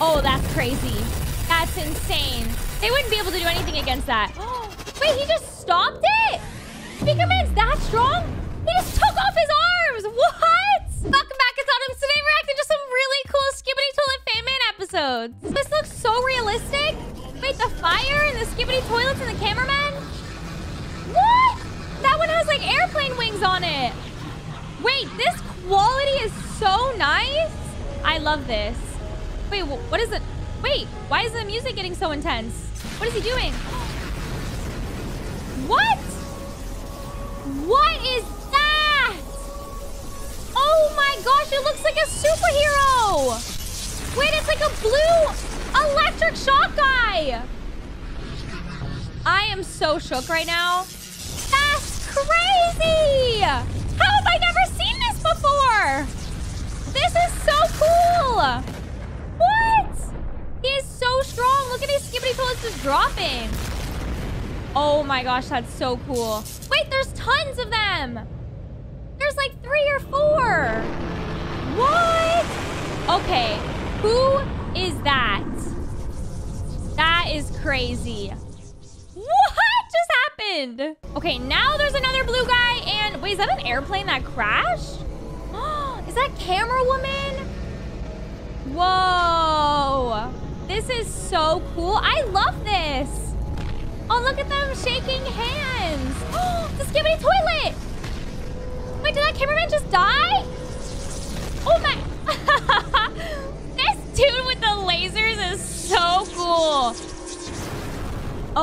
Oh, that's crazy. That's insane. They wouldn't be able to do anything against that. Oh, wait, he just stopped it? Speakerman's that strong? He just took off his arms. What? Welcome back, it's Autumn. Today we're acting just some really cool Skibidi Toilet Fan Man episodes. This looks so realistic. Wait, the fire and the Skibidi Toilets and the cameraman? What? That one has like airplane wings on it. Wait, this quality is so nice. I love this. Wait, what is it? Wait, why is the music getting so intense? What is he doing? What? What is that? Oh my gosh, it looks like a superhero. Wait, it's like a blue electric shock guy. I am so shook right now. That's crazy. How have I never seen this before? This is so cool. What? He is so strong. Look at these Skibidi Toilets just dropping. Oh my gosh, that's so cool. Wait, there's tons of them. There's like 3 or 4. What? Okay, who is that? That is crazy. What just happened? Okay, now there's another blue guy and... Wait, is that an airplane that crashed? Is that Camera Woman? Whoa. This is so cool. I love this. Oh, look at them shaking hands. Oh, the Skibidi Toilet. Wait, did that cameraman just die? Oh, my. This dude with the lasers is so cool.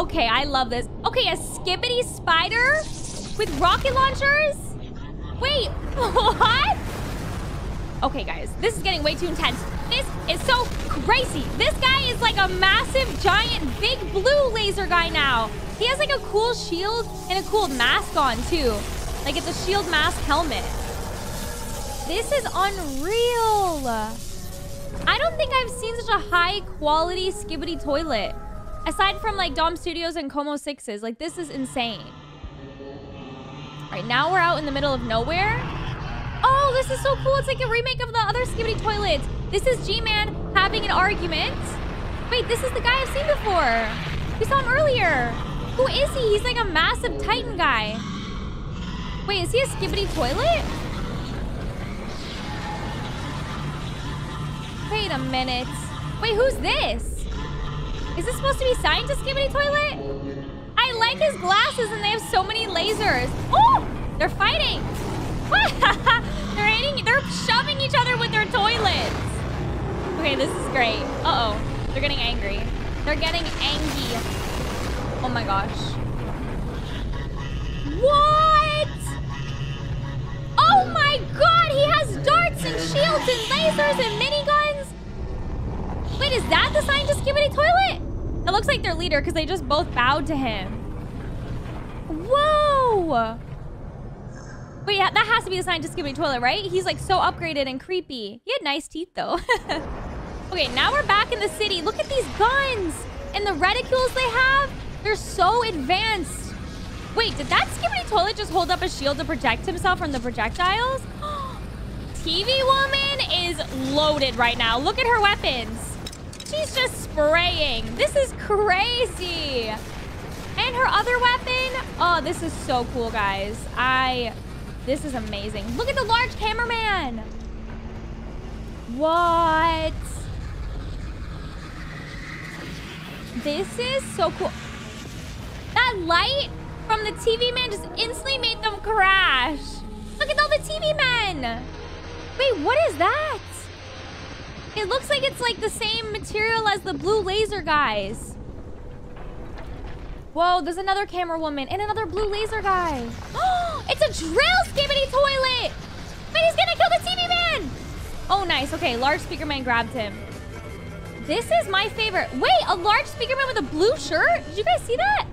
Okay, I love this. Okay, a Skibidi spider with rocket launchers? Wait, what? Okay, guys, this is getting way too intense. This is so crazy. This guy is like a massive, giant, big blue laser guy now. He has like a cool shield and a cool mask on too. Like it's a shield mask helmet. This is unreal. I don't think I've seen such a high quality Skibidi Toilet. Aside from like Dom Studios and Como Sixes, like this is insane. All right, now we're out in the middle of nowhere. Oh, this is so cool. It's like a remake of the other Skibidi Toilets. This is G-Man having an argument. Wait, this is the guy I've seen before. We saw him earlier. Who is he? He's like a massive Titan guy. Wait, is he a Skibidi Toilet? Wait a minute. Wait, who's this? Is this supposed to be Scientist Skibidi Toilet? I like his glasses and they have so many lasers. Oh, they're fighting. They're hitting, they're shoving each other with their toilets. Okay, this is great. Uh-oh, they're getting angry. They're getting angy. Oh my gosh. What? Oh my God, he has darts and shields and lasers and miniguns. Wait, is that the Scientist Skibidi Toilet? It looks like their leader because they just both bowed to him. Whoa. Wait, yeah, that has to be the Scientist Skibidi Toilet, right? He's like so upgraded and creepy. He had nice teeth though. Okay, now we're back in the city. Look at these guns and the reticules they have. They're so advanced. Wait, did that Skibidi Toilet just hold up a shield to protect himself from the projectiles? TV Woman is loaded right now. Look at her weapons. She's just spraying. This is crazy. And her other weapon. Oh, this is so cool, guys. This is amazing. Look at the large cameraman. What? This is so cool. That light from the TV man just instantly made them crash. Look at all the TV men. Wait, what is that? It looks like it's like the same material as the blue laser guys. Whoa, there's another camera woman and another blue laser guy. Oh, it's a drill Skibidi Toilet. Wait, he's gonna kill the TV man. Oh, nice. Okay, large speaker man grabbed him. This is my favorite. Wait, a large speaker man with a blue shirt? Did you guys see that?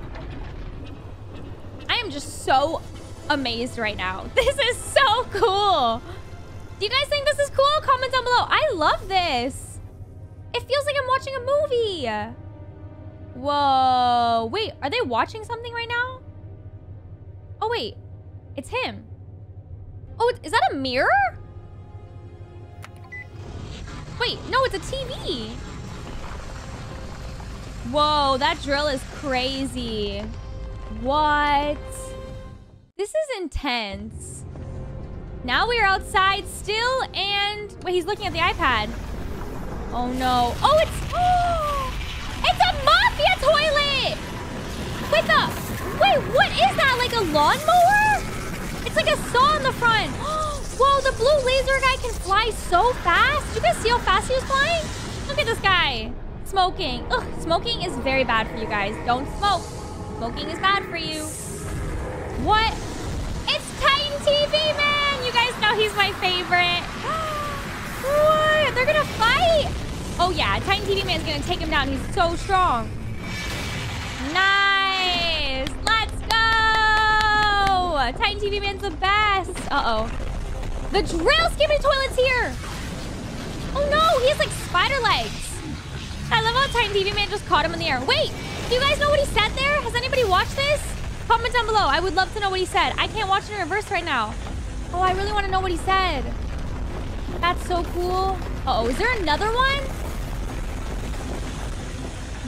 I am just so amazed right now. This is so cool. Do you guys think this is cool? Comment down below. I love this. It feels like I'm watching a movie. Whoa, wait, are they watching something right now? Oh, wait, it's him. Oh, is that a mirror? Wait, no, it's a TV. Whoa, that drill is crazy. What? This is intense. Now we are outside still, and wait, he's looking at the iPad. Oh no. Oh, it's a Mafia toilet! Wait, what is that? Like a lawnmower? It's like a saw in the front. Whoa, the blue laser guy can fly so fast. Did you guys see how fast he was flying? Look at this guy. Smoking. Ugh, smoking is very bad for you guys. Don't smoke. Smoking is bad for you. What? It's Titan TV Man! You guys know he's my favorite. What? They're gonna fight? Oh yeah, Titan TV Man's gonna take him down. He's so strong. Nice! Let's go! Titan TV Man's the best. Uh-oh. The Drill Skibidi Toilet's here! Oh no, he has like spider legs. I love how Titan TV Man just caught him in the air. Wait, do you guys know what he said there? Has anybody watched this? Comment down below. I would love to know what he said. I can't watch it in reverse right now. Oh, I really want to know what he said. That's so cool. Uh-oh, is there another one?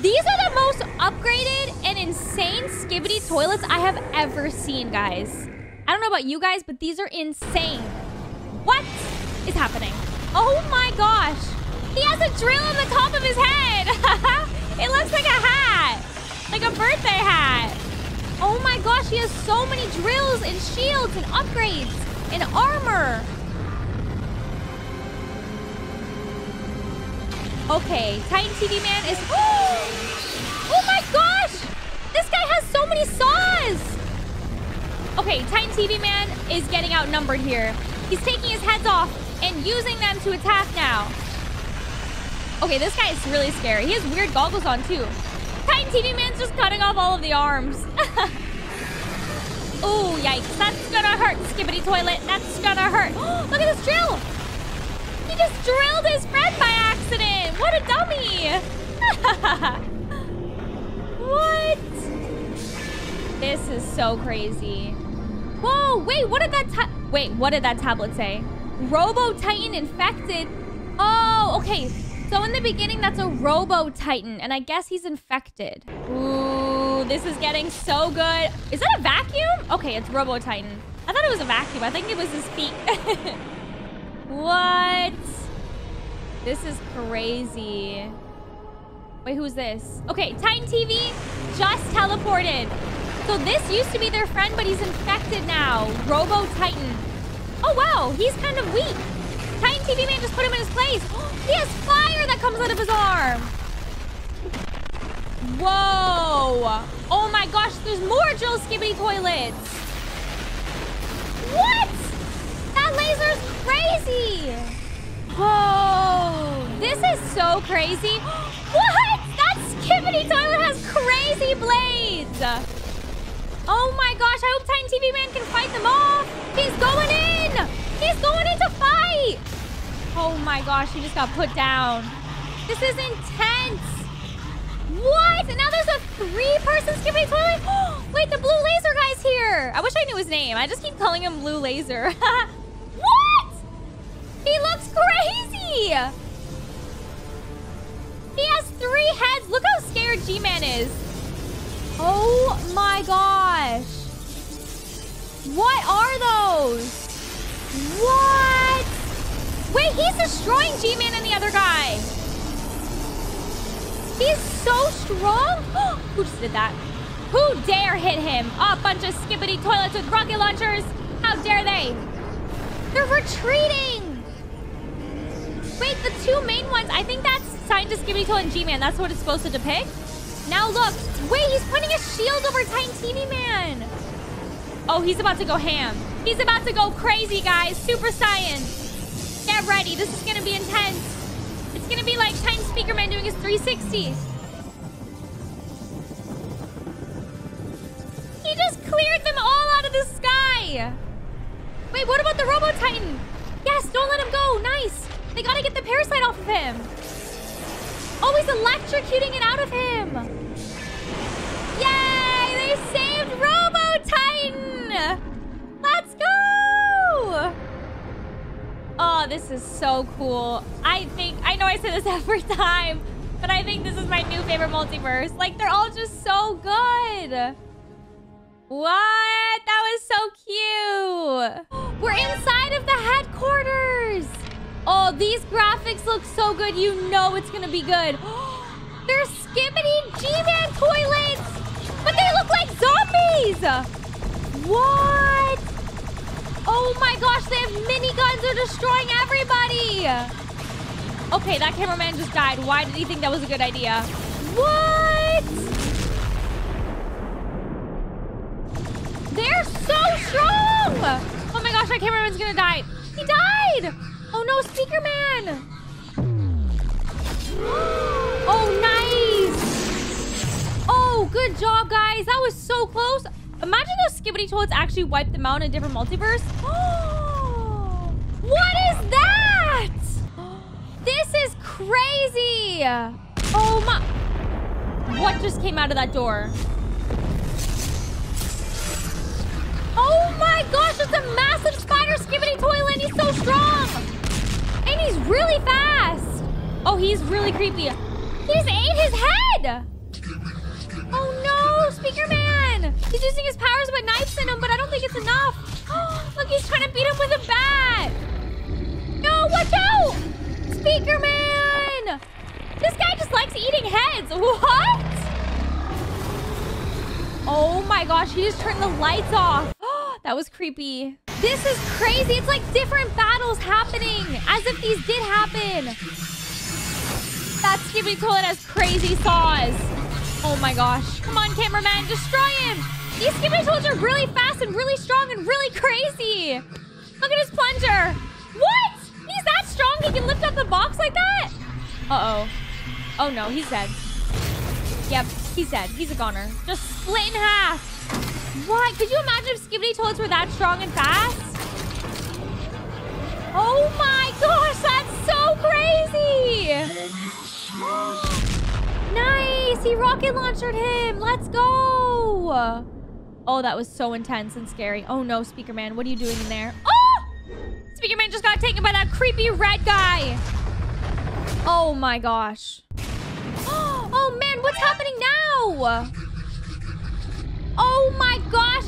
These are the most upgraded and insane Skibidi toilets I have ever seen, guys. I don't know about you guys, but these are insane. What is happening? Oh my gosh. He has a drill on the top of his head. It looks like a hat, like a birthday hat. Oh my gosh, he has so many drills and shields and upgrades and armor. Okay, Titan TV Man is... Oh my gosh! This guy has so many saws! Okay, Titan TV Man is getting outnumbered here. He's taking his heads off and using them to attack now. Okay, this guy is really scary. He has weird goggles on, too. Titan TV Man's just cutting off all of the arms. Oh, yikes. That's gonna hurt, Skibidi Toilet. That's gonna hurt. Look at this drill! He just drilled his friend by accident! What a dummy! What? This is so crazy. Whoa, wait, what did that tablet say? Robo Titan infected. Oh, okay. So in the beginning, that's a Robo Titan, and I guess he's infected. Ooh, this is getting so good. Is that a vacuum? Okay, it's Robo Titan. I thought it was a vacuum. I think it was his feet. What? This is crazy. Wait, who's this? Okay, Titan TV just teleported. So this used to be their friend, but he's infected now. Robo Titan. Oh, wow, he's kind of weak. Titan TV Man just put him in his place. He has fire that comes out of his arm. Whoa. Oh my gosh, there's more Drill Skibidi Toilets. What? That laser's crazy. Whoa. This is so crazy. What? That Skibidi Toilet has crazy blades. Oh my gosh, I hope Titan TV Man can fight them off. He's going in. He's going in to fight. Oh my gosh, he just got put down. This is intense. What? And now there's a three-person Skibidi Toilet? Oh, wait, the blue laser guy's here. I wish I knew his name. I just keep calling him Blue Laser. What? He looks crazy. He has three heads. Look how scared G-Man is. Oh my gosh. What are those? What? Wait, he's destroying G-Man and the other guy. He's so strong. Who just did that? Who dare hit him? A bunch of Skibidi Toilets with rocket launchers. How dare they? They're retreating. Wait, the two main ones. I think that's Scientist Skibidi Toilet and G-Man. That's what it's supposed to depict. Now look. Wait, he's putting a shield over Titan TV Man. Oh, he's about to go ham. He's about to go crazy, guys. Super Saiyan. Get ready. This is going to be intense. It's going to be like Time Speaker Man doing his 360. He just cleared them all out of the sky. Wait, what about the Robo Titan? Yes, don't let him go. Nice. They got to get the parasite off of him. Oh, he's electrocuting it out of him. Yay! They saved Robo Titan. Let's go. Oh, this is so cool. I know I say this every time, But I think this is my new favorite multiverse. Like, they're all just so good. What? That was so cute. We're inside of the headquarters. Oh, these graphics look so good. You know it's gonna be good. They're Skibidi G-Man toilets, but they look like zombies. What? Oh my gosh, they have miniguns. They're destroying everybody. Okay, that cameraman just died. Why did he think that was a good idea? What? They're so strong. Oh my gosh, that cameraman's gonna die. He died. Oh no, Speakerman. Oh, nice. Oh, good job, guys. That was so close. Imagine those Skibidi Toilets actually wiped them out in a different multiverse. Oh, what is that? This is crazy. Oh my. What just came out of that door? Oh my gosh, it's a massive spider Skibidi Toilet. He's so strong. And he's really fast. Oh, he's really creepy. He just ate his head. Oh no, Speakerman! He's using his powers with knives in him, but I don't think it's enough. Oh, look, he's trying to beat him with a bat. No, watch out! Speakerman! This guy just likes eating heads. What? Oh my gosh, he just turned the lights off. Oh, that was creepy. This is crazy. It's like different battles happening as if these did happen. That Skibidi Toilet has crazy saws. Oh my gosh. Come on, cameraman, destroy him. These Skibidi Toilets are really fast and really strong and really crazy. Look at his plunger. What? He's that strong he can lift up the box like that? Uh-oh. Oh no, he's dead. Yep, he's dead. He's a goner. Just split in half. What? Could you imagine if Skibidi Toilets were that strong and fast? Oh my gosh, that's so crazy. Nice! He rocket launched him! Let's go! Oh, that was so intense and scary. Oh no, Speakerman, what are you doing in there? Oh! Speakerman just got taken by that creepy red guy! Oh my gosh. Oh man, what's happening now? Oh my gosh!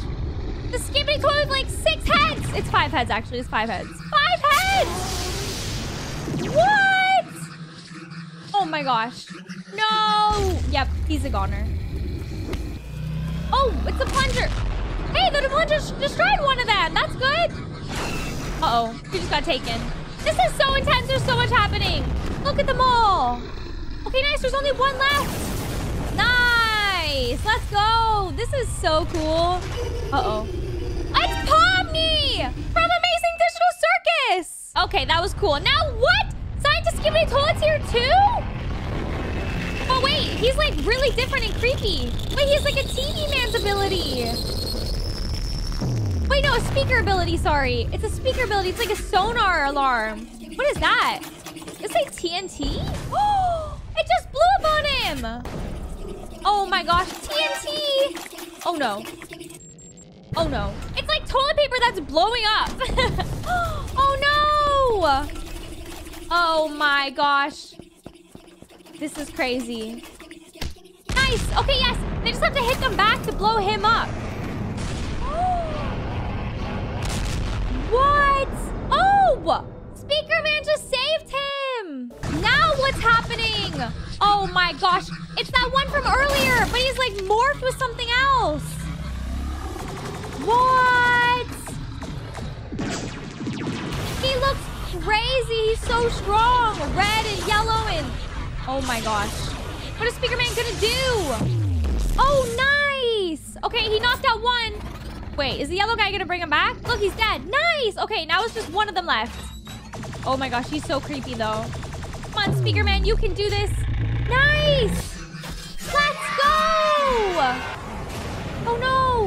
The Skibidi Toilet with like 6 heads! It's 5 heads actually, it's 5 heads. 5 heads! What? Oh my gosh. No! Yep, he's a goner. Oh, it's a plunger. Hey, the plunger destroyed one of them. That's good. Uh-oh, he just got taken. This is so intense. There's so much happening. Look at them all. Okay, nice. There's only one left. Nice. Let's go. This is so cool. Uh-oh. It's Pommy from Amazing Digital Circus. Okay, that was cool. Now what? Scientist Skibidi Toilet's here too? Oh wait, he's like really different and creepy. Wait, he's like a TV man's ability. Wait, no, a speaker ability, sorry. It's a speaker ability, it's like a sonar alarm. What is that? It's like TNT? Oh, it just blew up on him. Oh my gosh, TNT. Oh no. Oh no. It's like toilet paper that's blowing up. Oh no. Oh my gosh. This is crazy. Nice. Okay, yes. They just have to hit them back to blow him up. What? Oh! Speakerman just saved him. Now what's happening? Oh my gosh. It's that one from earlier, but he's like morphed with something else. What? He looks crazy. He's so strong. Red and yellow and... Oh my gosh. What is Speakerman gonna do? Oh, nice. Okay, he knocked out one. Wait, is the yellow guy gonna bring him back? Look, he's dead. Nice. Okay, now it's just one of them left. Oh my gosh, he's so creepy though. Come on, Speakerman, you can do this. Nice. Let's go. Oh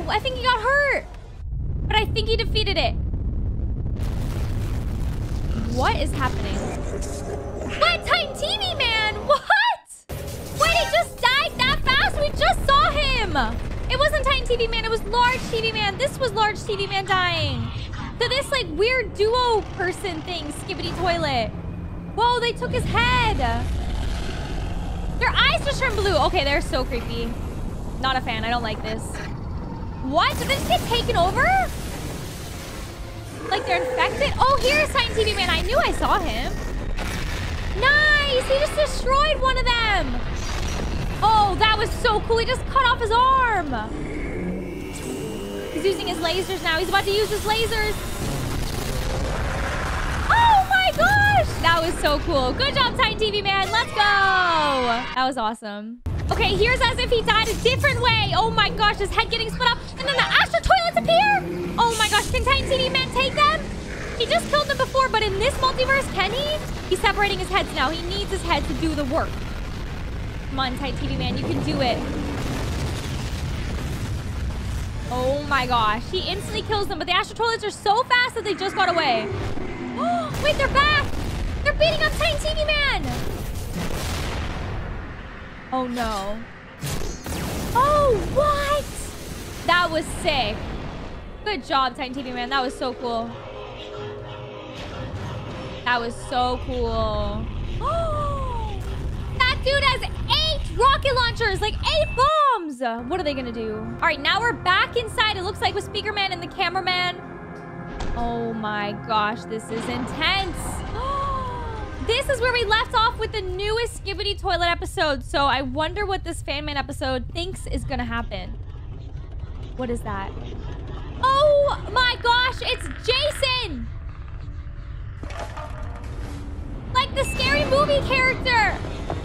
no, I think he got hurt. But I think he defeated it. What is happening? What? Titan TV Man! What? Wait, he just died that fast? We just saw him! It wasn't Titan TV Man, it was Large TV Man. This was Large TV Man dying. So this, like, weird duo person thing, Skibidi Toilet. Whoa, they took his head. They're just turned blue. Okay, they're so creepy. Not a fan. I don't like this. What? Did they just get taken over? Like they're infected? Oh, here's Titan TV Man. I knew I saw him. Nice! He just destroyed one of them. Oh, that was so cool. He just cut off his arm. He's using his lasers now. He's about to use his lasers. Oh my gosh! That was so cool. Good job, Titan TV Man. Let's go. That was awesome. Okay, here's as if he died a different way. Oh my gosh, his head getting split up. And then the Astro Toilets appear. Oh my gosh, can Titan TV Man take them? He just killed them before, but in this multiverse, can he? He's separating his heads now. He needs his head to do the work. Come on, Titan TV Man, you can do it. Oh my gosh, he instantly kills them, but the Astro Toilets are so fast that they just got away. Oh, wait, they're back! They're beating up Titan TV Man! Oh no. Oh, what? That was sick. Good job, Titan TV Man, that was so cool. That was so cool. Oh, that dude has rocket launchers, like 8 bombs. What are they gonna do? All right, now we're back inside. It looks like with Speakerman and the Cameraman. Oh my gosh, this is intense. This is where we left off with the newest Skibidi Toilet episode. So I wonder what this Fanman episode thinks is gonna happen. What is that? Oh my gosh, it's Jason. Like the scary movie character.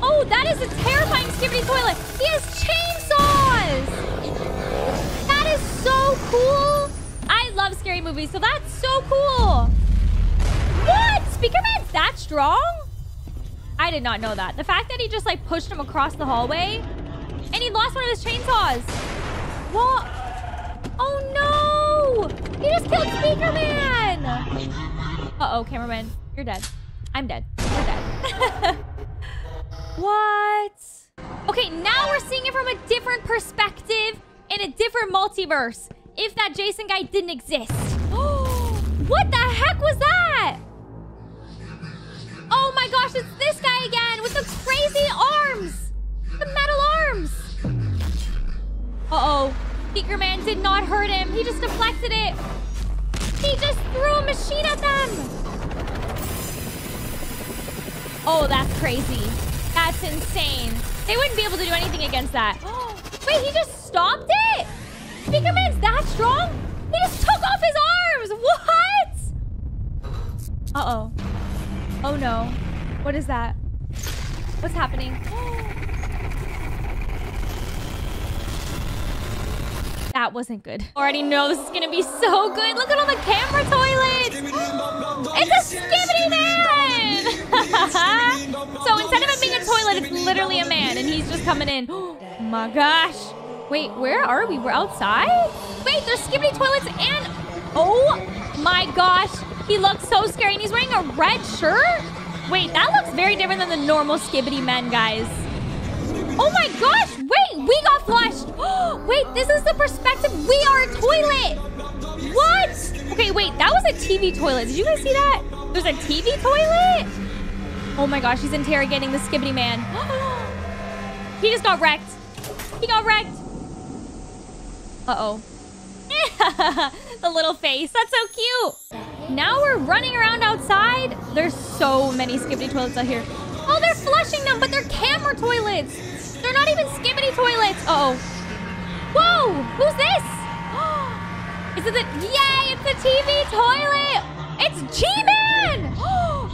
Oh, that is a terrifying Skibidi Toilet. He has chainsaws. That is so cool. I love scary movies, so that's so cool. What? Speakerman's that strong? I did not know that. The fact that he just like pushed him across the hallway and he lost one of his chainsaws. What? Oh no. He just killed Speakerman. Uh-oh, Cameraman. You're dead. I'm dead. You're dead. What? Okay, now we're seeing it from a different perspective in a different multiverse. If that Jason guy didn't exist. What the heck was that? Oh my gosh, it's this guy again with the crazy arms. The metal arms. Uh-oh. Speakerman did not hurt him. He just deflected it. He just threw a machine at them. Oh, that's crazy. That's insane. They wouldn't be able to do anything against that. Wait, he just stopped it? Speakerman's that strong? He just took off his arms. What? Uh-oh. Oh, no. What is that? What's happening? That wasn't good. Already know this is going to be so good. Look at all the camera toilets. It's a Skibidi Man. So instead of it being a toilet, it's literally a man. And he's just coming in. Oh my gosh. Wait, where are we? We're outside? Wait, there's Skibidi Toilets and... Oh my gosh. He looks so scary. And he's wearing a red shirt? Wait, that looks very different than the normal Skibidi Men, guys. Oh my gosh, wait, we got flushed. Wait, this is the perspective. We are a toilet. What? Okay, wait, that was a TV toilet. Did you guys see that? There's a TV toilet? Oh my gosh, he's interrogating the Skibidi Man. He just got wrecked. He got wrecked. Uh-oh. The little face, that's so cute. Now we're running around outside. There's so many Skibidi toilets out here. Oh, they're flushing them, but they're camera toilets. They're not even Skibidi toilets. Uh-oh. Whoa, who's this? Is it the... Yay, it's the TV toilet. It's G-Man.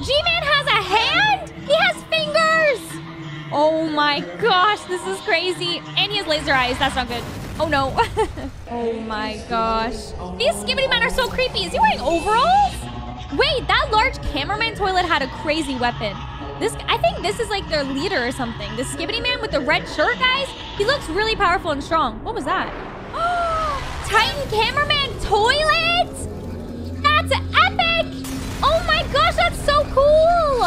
G-Man has a hand. He has fingers. Oh my gosh, this is crazy. And he has laser eyes. That's not good. Oh, no. Oh my gosh. These Skibidi men are so creepy. Is he wearing overalls? Wait, that large cameraman toilet had a crazy weapon. This, I think this is like their leader or something. The Skibidi Man with the red shirt, guys. He looks really powerful and strong. What was that? Titan Cameraman Toilet? That's epic. Oh my gosh, that's so cool.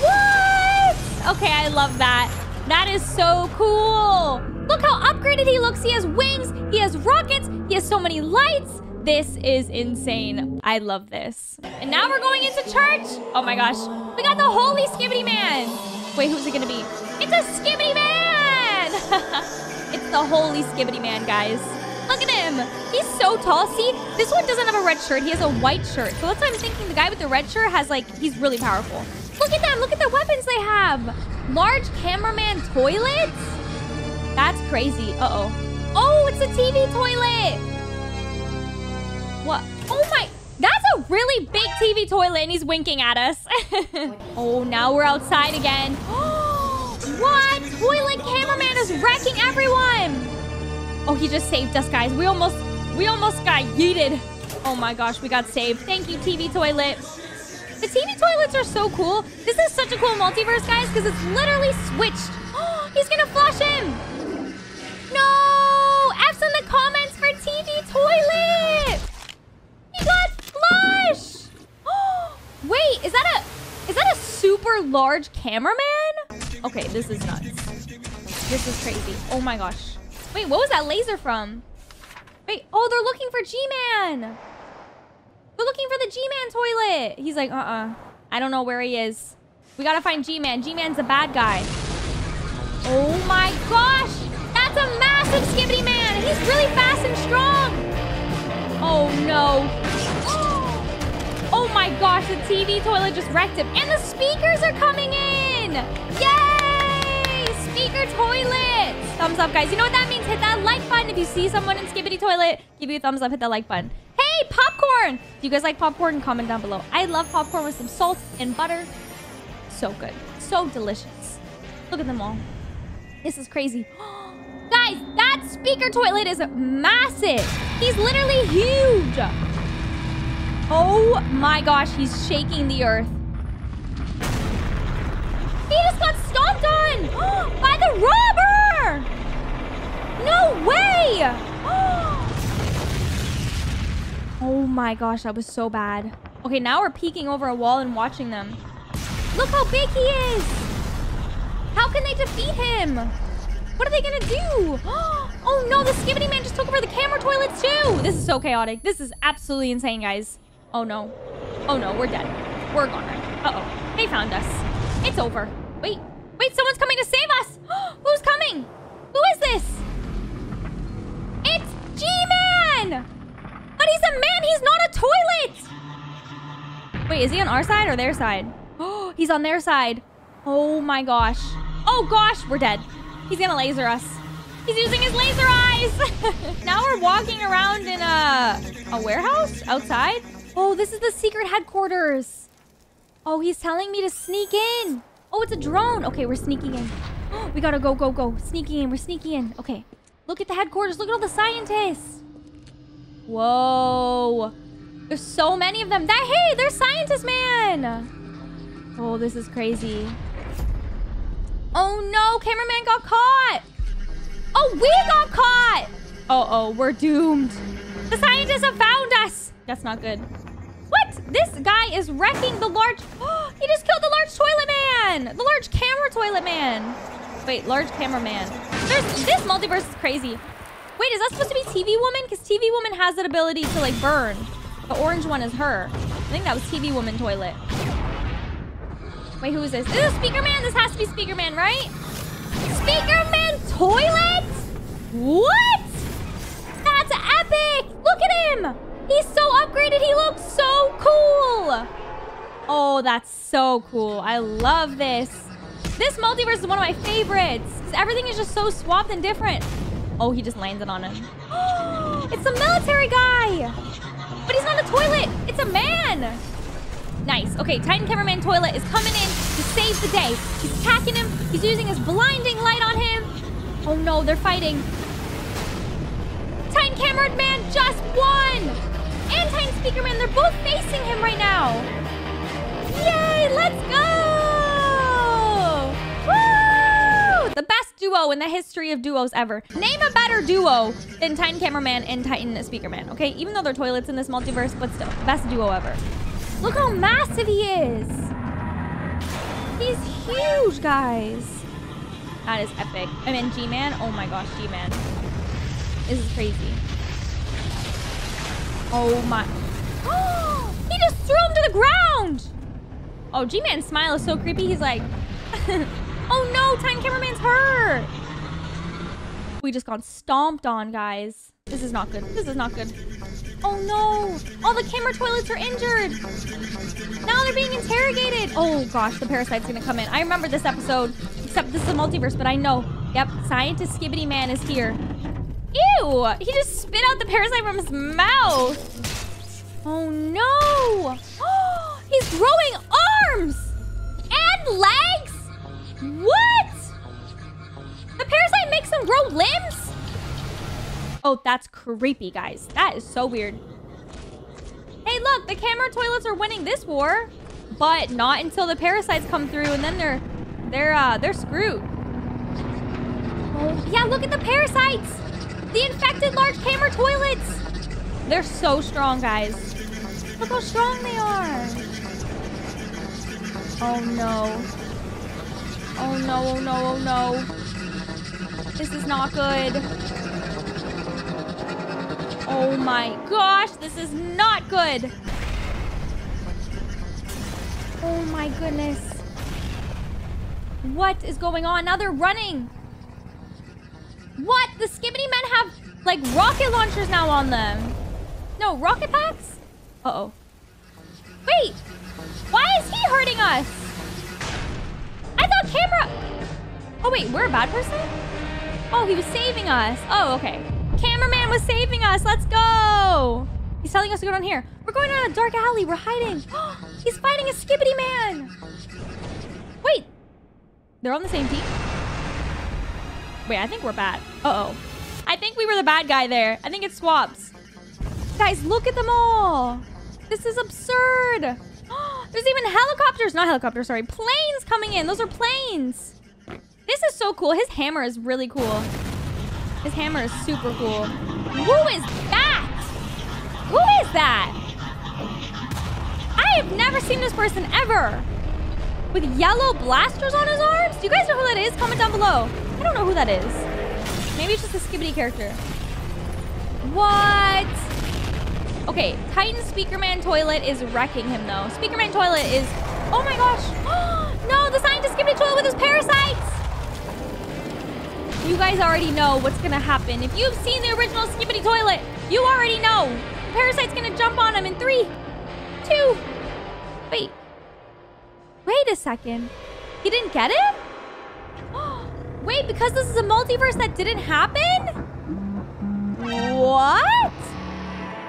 What? Okay, I love that. That is so cool. Look how upgraded he looks. He has wings. He has rockets. He has so many lights. This is insane. I love this. And now we're going into church. Oh my gosh. We got the Holy Skibidi Man. Wait, who's it gonna be? It's a Skibidi Man! It's the holy Skibidi Man, guys. Look at him. He's so tall. See, this one doesn't have a red shirt. He has a white shirt. So that's why I'm thinking the guy with the red shirt has, like, he's really powerful. Look at them. Look at the weapons they have. Large Cameraman toilets? That's crazy. Uh-oh. Oh, it's a TV toilet. What? Oh, my. That's a really big TV toilet, and he's winking at us. Oh, now we're outside again. What? Toilet Cameraman is wrecking everyone. Oh, he just saved us, guys. We almost got yeeted. Oh my gosh, we got saved. Thank you, TV Toilet. The TV Toilets are so cool. This is such a cool multiverse, guys, because it's literally switched. Oh, he's gonna flush him. No! F's in the comments for TV Toilet. He got flushed. Oh, wait, is that a super large cameraman? Okay, this is nuts. This is crazy. Oh my gosh. Wait, what was that laser from? Wait, oh, they're looking for G-Man. They're looking for the G-Man toilet. He's like, I don't know where he is. We gotta find G-Man. G-Man's a bad guy. Oh my gosh. That's a massive Skibidi Man. He's really fast and strong. Oh no. Oh my gosh, the TV toilet just wrecked him. And the speakers are coming in. Yay. Speaker Toilet! Thumbs up, guys. You know what that means? Hit that like button. If you see someone in Skibidi Toilet, give you a thumbs up. Hit that like button. Hey, popcorn! Do you guys like popcorn? Comment down below. I love popcorn with some salt and butter. So good. So delicious. Look at them all. This is crazy. Guys, that Speaker Toilet is massive. He's literally huge. Oh my gosh, he's shaking the earth. He just got stomped on by the robber! No way! Oh my gosh, that was so bad. Okay, now we're peeking over a wall and watching them. Look how big he is! How can they defeat him? What are they gonna do? Oh no, the Skibidi Man just took over the camera toilets too! This is so chaotic. This is absolutely insane, guys. Oh no. Oh no, we're dead. We're gone right now. Uh-oh, they found us. It's over. Wait, wait, someone's coming to save us. Who's coming? Who is this? It's G-Man! But he's a man, he's not a toilet! Wait, is he on our side or their side? Oh, he's on their side. Oh my gosh. Oh gosh, we're dead. He's gonna laser us. He's using his laser eyes! Now we're walking around in a warehouse outside. Oh, this is the secret headquarters. Oh, he's telling me to sneak in. Oh, it's a drone. Okay, we're sneaking in. We gotta go, go, go. Sneaking in. We're sneaking in. Okay. Look at the headquarters. Look at all the scientists. Whoa. There's so many of them. Hey, there's Scientist Man. Oh, this is crazy. Oh, no. Cameraman got caught. Oh, we got caught. Uh-oh, we're doomed. The scientists have found us. That's not good. What? This guy is wrecking the large... Oh, he just killed the large toilet man! The large camera toilet man! Wait, large cameraman. This multiverse is crazy. Wait, is that supposed to be TV Woman? Because TV Woman has that ability to, like, burn. The orange one is her. I think that was TV Woman toilet. Wait, who is this? Is this Speaker Man? This has to be Speaker Man, right? Speaker Man toilet? What? That's epic! Look at him! He's so upgraded. He looks so cool. Oh, that's so cool. I love this. This multiverse is one of my favorites. Everything is just so swapped and different. Oh, he just landed on him. It's a military guy. But he's not a toilet. It's a man. Nice. Okay, Titan Cameraman Toilet is coming in to save the day. He's attacking him. He's using his blinding light on him. Oh, no, they're fighting. Titan Cameraman just won. And Time Speaker Man, they're both facing him right now. Yay, let's go! Woo! The best duo in the history of duos ever. Name a better duo than Titan Cameraman and Titan Speaker Man, okay? Even though they're toilets in this multiverse, but still, best duo ever. Look how massive he is. He's huge, guys. That is epic. And then G-Man, oh my gosh, G-Man. This is crazy. Oh my. Oh, he just threw him to the ground. Oh, G-Man's smile is so creepy. He's like, Oh no, Time Cameraman's hurt. We just got stomped on, guys. This is not good. This is not good. Oh no! All the camera toilets are injured! Now they're being interrogated! Oh gosh, the parasite's gonna come in. I remember this episode, except this is a multiverse, but I know. Yep, Scientist Skibidi Man is here. Ew! He just spit out the parasite from his mouth! Oh no! Oh, he's growing arms! And legs! What? The parasite makes him grow limbs? Oh, that's creepy, guys. That is so weird. Hey, look, the camera toilets are winning this war, but not until the parasites come through, and then they're screwed. Oh, yeah, look at the parasites. The infected large camera toilets. They're so strong, guys. Look how strong they are. Oh no. Oh no, oh no, oh no. This is not good. Oh my gosh, this is not good. Oh my goodness. What is going on? Now they're running. What? The Skibidi men have, like, rocket launchers now on them. No, rocket packs? Uh-oh. Wait, why is he hurting us? I thought camera... Oh, wait, we're a bad person? Oh, he was saving us. Oh, okay. Cameraman was saving us. Let's go. He's telling us to go down here. We're going down a dark alley. We're hiding. He's fighting a Skibidi man. Wait. They're on the same team? Wait, I think we're bad. Uh-oh. I think we were the bad guy there. I think it swaps. Guys, look at them all. This is absurd. There's even helicopters. Not helicopters, sorry. Planes coming in. Those are planes. This is so cool. His hammer is really cool. His hammer is super cool. Who is that? Who is that? I have never seen this person ever. With yellow blasters on his arms? Do you guys know who that is? Comment down below. I don't know who that is. Maybe it's just a Skibidi character. What? Okay, Titan Speaker Man Toilet is wrecking him though. Speaker Man Toilet is, oh my gosh. No, the Scientist Skibidi Toilet with his parasites. You guys already know what's gonna happen. If you've seen the original Skibidi Toilet, you already know. The parasite's gonna jump on him in 3, 2. Wait. Wait a second. He didn't get him? Wait, because this is a multiverse that didn't happen? What?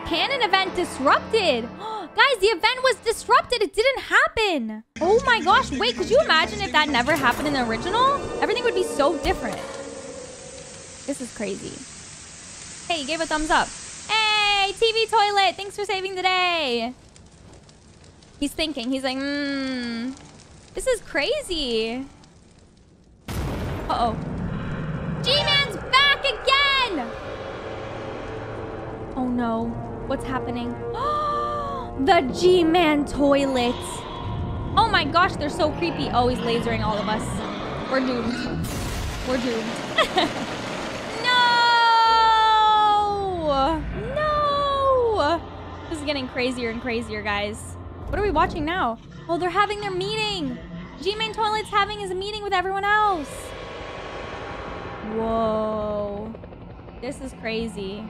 Canon event disrupted. Guys, the event was disrupted. It didn't happen. Oh my gosh, wait, could you imagine if that never happened in the original? Everything would be so different. This is crazy. Hey, you gave a thumbs up. Hey, TV Toilet, thanks for saving the day. He's thinking, he's like, this is crazy. Uh-oh. G-Man's back again! Oh no, what's happening? The G-Man Toilet. Oh my gosh, they're so creepy. Oh, he's lasering all of us. We're doomed. We're doomed. No! This is getting crazier and crazier, guys. What are we watching now? Oh, they're having their meeting. G-Man Toilet's having his meeting with everyone else. Whoa. This is crazy.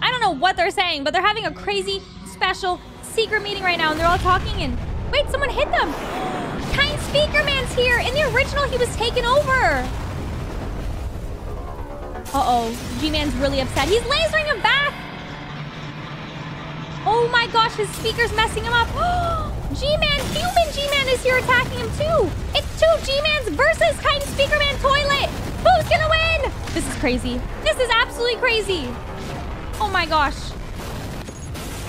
I don't know what they're saying, but they're having a crazy, special, secret meeting right now, and they're all talking and... Wait, someone hit them! Tiny Speaker Man's here! In the original, he was taken over! Uh-oh. G-Man's really upset. He's lasering him back! Oh my gosh, his speaker's messing him up. G-Man, human G-Man is here attacking him too! It's two G-Mans versus Titan Speaker Man Toilet! Who's gonna win? This is crazy. This is absolutely crazy! Oh my gosh.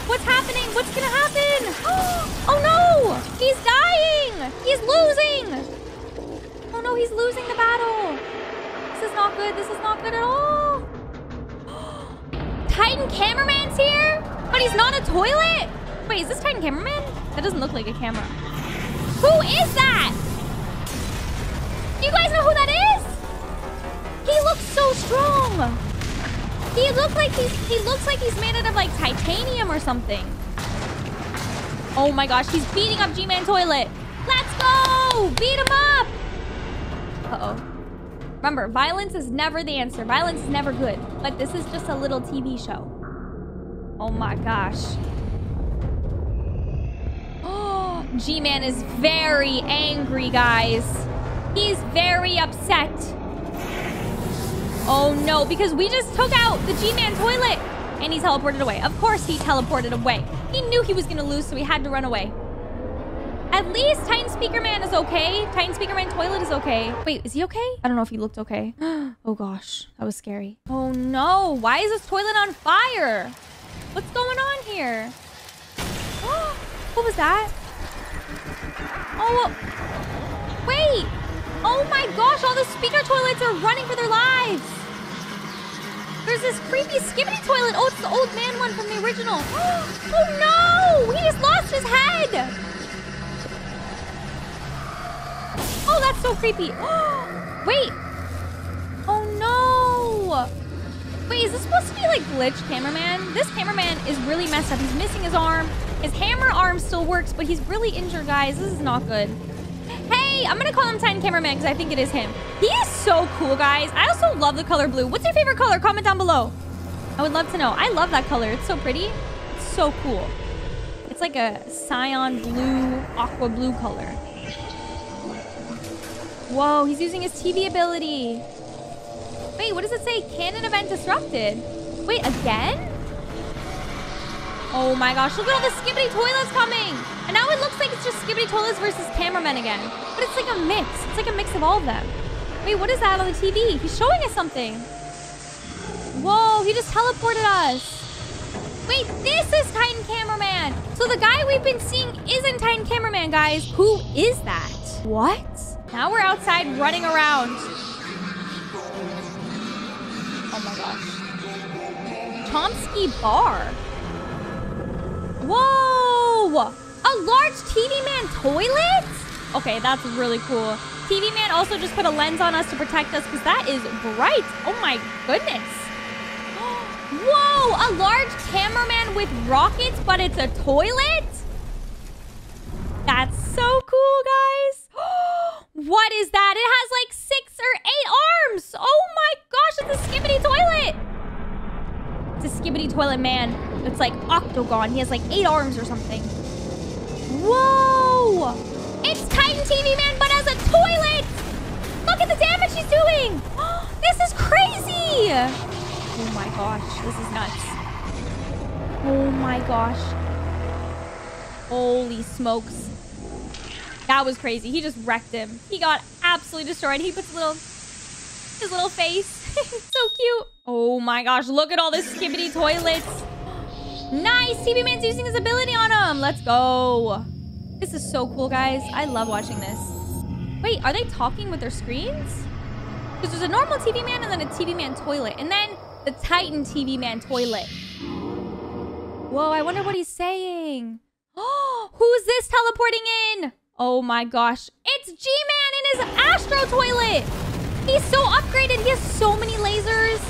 What's happening? What's gonna happen? Oh no! He's dying! He's losing! Oh no, he's losing the battle! This is not good. This is not good at all! Titan Cameraman's here? But he's not a toilet? Wait, is this Titan Cameraman? That doesn't look like a camera. Who is that? Do you guys know who that is? He looks so strong! He looks like he's made out of like titanium or something. Oh my gosh, he's beating up G-Man Toilet. Let's go! Beat him up! Uh-oh. Remember, violence is never the answer. Violence is never good. But this is just a little TV show. Oh my gosh. Oh, G-Man is very angry, guys. He's very upset. Oh no, because we just took out the G-Man Toilet and he teleported away. Of course he teleported away. He knew he was gonna lose, so he had to run away. At least Titan Speaker Man is okay. Titan Speaker Man Toilet is okay. Wait, is he okay? I don't know if he looked okay. Oh gosh, that was scary. Oh no, why is this toilet on fire? What's going on here? Oh, what was that? Oh, wait. Oh my gosh, all the speaker toilets are running for their lives. There's this creepy Skibidi Toilet. Oh, it's the old man one from the original. Oh no, he just lost his head. Oh, that's so creepy. Wait. Oh, no. Wait, is this supposed to be like Glitch Cameraman? This cameraman is really messed up. He's missing his arm. His hammer arm still works, but he's really injured, guys. This is not good. Hey, I'm going to call him Titan Cameraman because I think it is him. He is so cool, guys. I also love the color blue. What's your favorite color? Comment down below. I would love to know. I love that color. It's so pretty. It's so cool. It's like a cyan blue, aqua blue color. Whoa, he's using his TV ability. Wait, what does it say? Cannon event disrupted. Wait, again? Oh my gosh, look at all the Skibidi Toilets coming. And now it looks like it's just Skibidi Toilets versus Cameramen again. But it's like a mix. It's like a mix of all of them. Wait, what is that on the TV? He's showing us something. Whoa, he just teleported us. Wait, this is Titan Cameraman. So the guy we've been seeing isn't Titan Cameraman, guys. Who is that? What? Now we're outside running around. Oh my gosh. Chomsky Bar. Whoa! A large TV Man toilet? Okay, that's really cool. TV Man also just put a lens on us to protect us because that is bright. Oh my goodness. Whoa! A large cameraman with rockets, but it's a toilet? That's so cool, guys. What is that? It has like 6 or 8 arms. Oh my gosh, it's a Skibidi Toilet. It's a Skibidi Toilet man. It's like octagon. He has like 8 arms or something. Whoa. It's Titan TV Man, but as a toilet. Look at the damage he's doing. This is crazy. Oh my gosh, this is nuts. Oh my gosh. Holy smokes. That was crazy. He just wrecked him. He got absolutely destroyed. He puts his little face. So cute. Oh my gosh. Look at all this Skibidi Toilets. Nice. TV Man's using his ability on him. Let's go. This is so cool, guys. I love watching this. Wait, are they talking with their screens? Because there's a normal TV Man and then a TV Man toilet. And then the Titan TV Man toilet. Whoa, I wonder what he's saying. Oh, who's this teleporting in? Oh my gosh, it's G-Man in his Astro Toilet. He's so upgraded. He has so many lasers.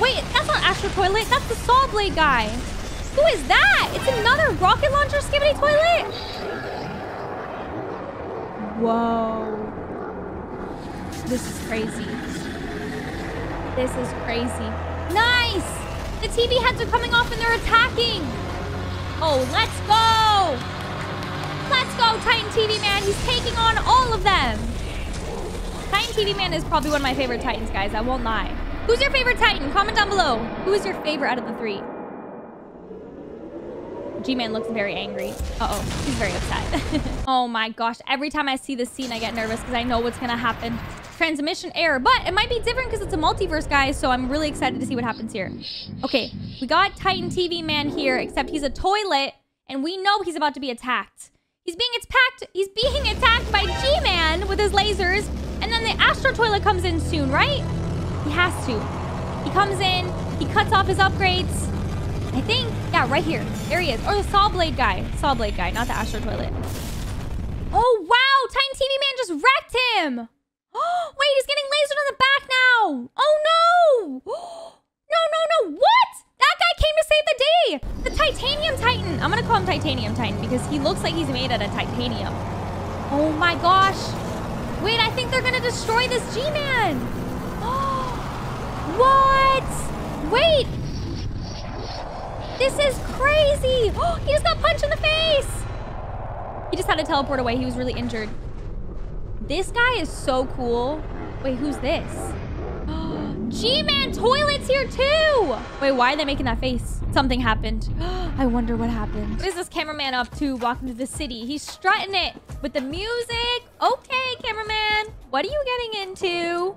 Wait, that's not Astro Toilet. That's the saw blade guy. Who is that? It's another rocket launcher Skibidi Toilet. Whoa. This is crazy. This is crazy. Nice. The TV heads are coming off and they're attacking. Oh, let's go. Let's go, Titan TV Man. He's taking on all of them. Titan TV Man is probably one of my favorite Titans, guys. I won't lie. Who's your favorite Titan? Comment down below. Who is your favorite out of the 3? G-Man looks very angry. Uh-oh. He's very upset. Oh, my gosh. Every time I see this scene, I get nervous because I know what's going to happen. Transmission error. But it might be different because it's a multiverse, guys. So I'm really excited to see what happens here. Okay. We got Titan TV Man here, except he's a toilet. And we know he's about to be attacked. He's being attacked by G-Man with his lasers, and then the Astro Toilet comes in soon, right? He has to. He comes in, he cuts off his upgrades. I think, yeah, right here. There he is. Or the saw blade guy. Saw blade guy, not the Astro Toilet. Oh, wow! Titan TV Man just wrecked him! Oh, wait, he's getting lasered in the back now! Oh, no! No, no, no, what? That guy guy came to save the day! The Titanium Titan! I'm gonna call him Titanium Titan because he looks like he's made out of titanium. Oh my gosh. Wait, I think they're gonna destroy this G-Man! What? Wait! This is crazy! He just got punched in the face! He just had to teleport away. He was really injured. This guy is so cool. Wait, who's this? G-Man Toilet's here too! Wait, why are they making that face? Something happened. I wonder what happened. What is this cameraman up to walking through the city? He's strutting it with the music. Okay, cameraman. What are you getting into?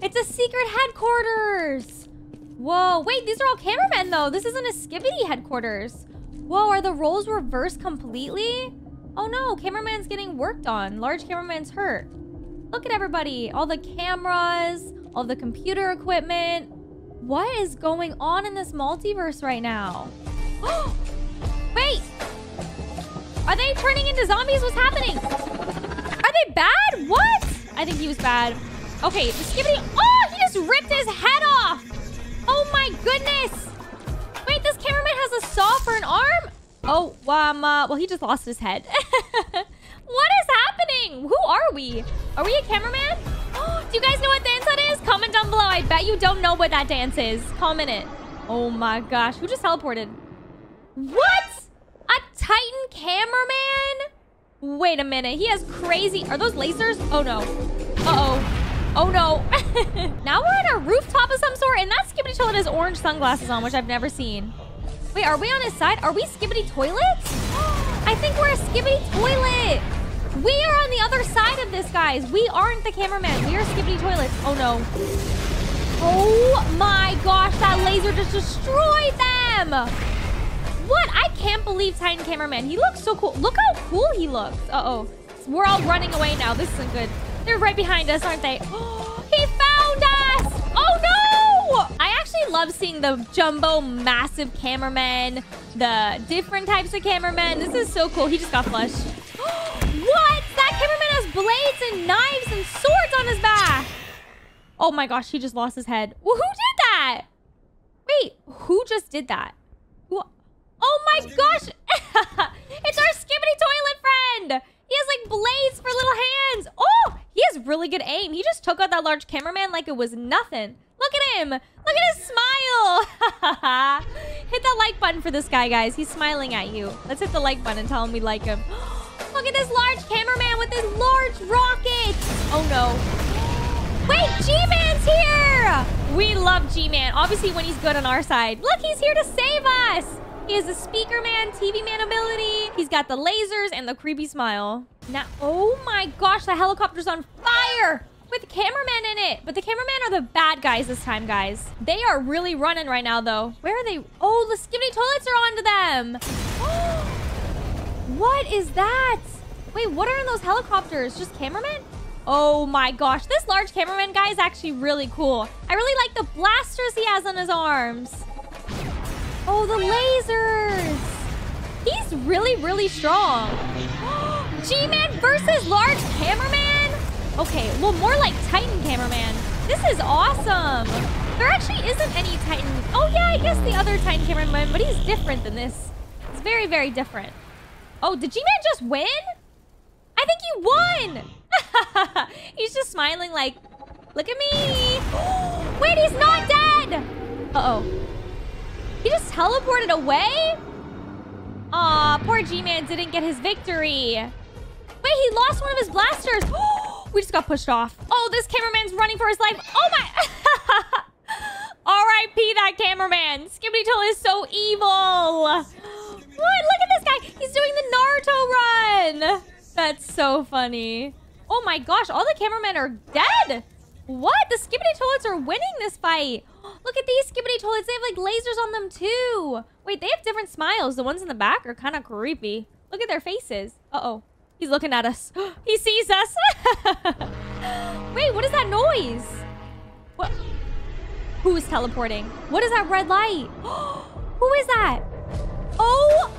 It's a secret headquarters. Whoa, wait, these are all cameramen though. This isn't a Skibidi headquarters. Whoa, are the roles reversed completely? Oh no, cameraman's getting worked on. Large cameraman's hurt. Look at everybody, all the cameras, all the computer equipment. What is going on in this multiverse right now? Oh, wait, are they turning into zombies? What's happening? Are they bad? What? I think he was bad. Okay, the Skibidi, oh, he just ripped his head off. Oh my goodness. Wait, this cameraman has a saw for an arm? Oh, well, he just lost his head. What is happening? Who are we? Are we a cameraman? Do you guys know what dance that is? Comment down below. I bet you don't know what that dance is. Comment it. Oh my gosh. Who just teleported? What? A Titan cameraman? Wait a minute. He has crazy... Are those lasers? Oh no. Uh-oh. Oh no. Now we're at a rooftop of some sort, and that Skibidi Toilet has orange sunglasses on, which I've never seen. Wait, are we on his side? Are we Skibidi Toilet? I think we're a Skibidi Toilet. We are on the other side of this, guys. We aren't the cameraman. We are Skibidi Toilets. Oh, no. Oh, my gosh. That laser just destroyed them. What? I can't believe Titan Cameraman. He looks so cool. Look how cool he looks. Uh-oh. We're all running away now. This isn't good. They're right behind us, aren't they? Oh, he found us. Oh, no. I actually love seeing the jumbo massive cameramen, the different types of cameramen. This is so cool. He just got flushed. What? That cameraman has blades and knives and swords on his back. Oh my gosh, he just lost his head. Well, who did that? Wait, who just did that? Who? Oh my gosh. It's our Skibidi Toilet friend. He has like blades for little hands. Oh, he has really good aim. He just took out that large cameraman like it was nothing. Look at him. Look at his smile. Hit that like button for this guy, guys. He's smiling at you. Let's hit the like button and tell him we like him. Look at this large cameraman with his large rocket. Oh, no. Wait, G-Man's here. We love G-Man. Obviously, when he's good on our side. Look, he's here to save us. He has a Speakerman, TV Man ability. He's got the lasers and the creepy smile. Now, oh, my gosh. The helicopter's on fire with the cameraman in it. But the cameraman are the bad guys this time, guys. They are really running right now, though. Where are they? Oh, the Skibidi Toilets are onto them. Oh. What is that? Wait, what are in those helicopters? Just cameramen? Oh my gosh, this large cameraman guy is actually really cool. I really like the blasters he has on his arms. Oh, the lasers. He's really, really strong. G-Man versus large cameraman? Okay, well, more like Titan cameraman. This is awesome. There actually isn't any Titan. Oh yeah, I guess the other Titan cameraman, but he's different than this. It's very, very different. Oh, did G-Man just win? I think he won! He's just smiling like, look at me! Wait, he's not dead! Uh-oh. He just teleported away? Aw, poor G-Man didn't get his victory. Wait, he lost one of his blasters! We just got pushed off. Oh, this cameraman's running for his life. Oh my... R.I.P. that cameraman! Skibidi Toilet is so evil! What? Look at this guy. He's doing the Naruto run. That's so funny. Oh my gosh. All the cameramen are dead. What? The Skibidi Toilets are winning this fight. Look at these Skibidi Toilets. They have like lasers on them too. Wait, they have different smiles. The ones in the back are kind of creepy. Look at their faces. Uh-oh. He's looking at us. He sees us. Wait, what is that noise? What? Who is teleporting? What is that red light? Who is that? Oh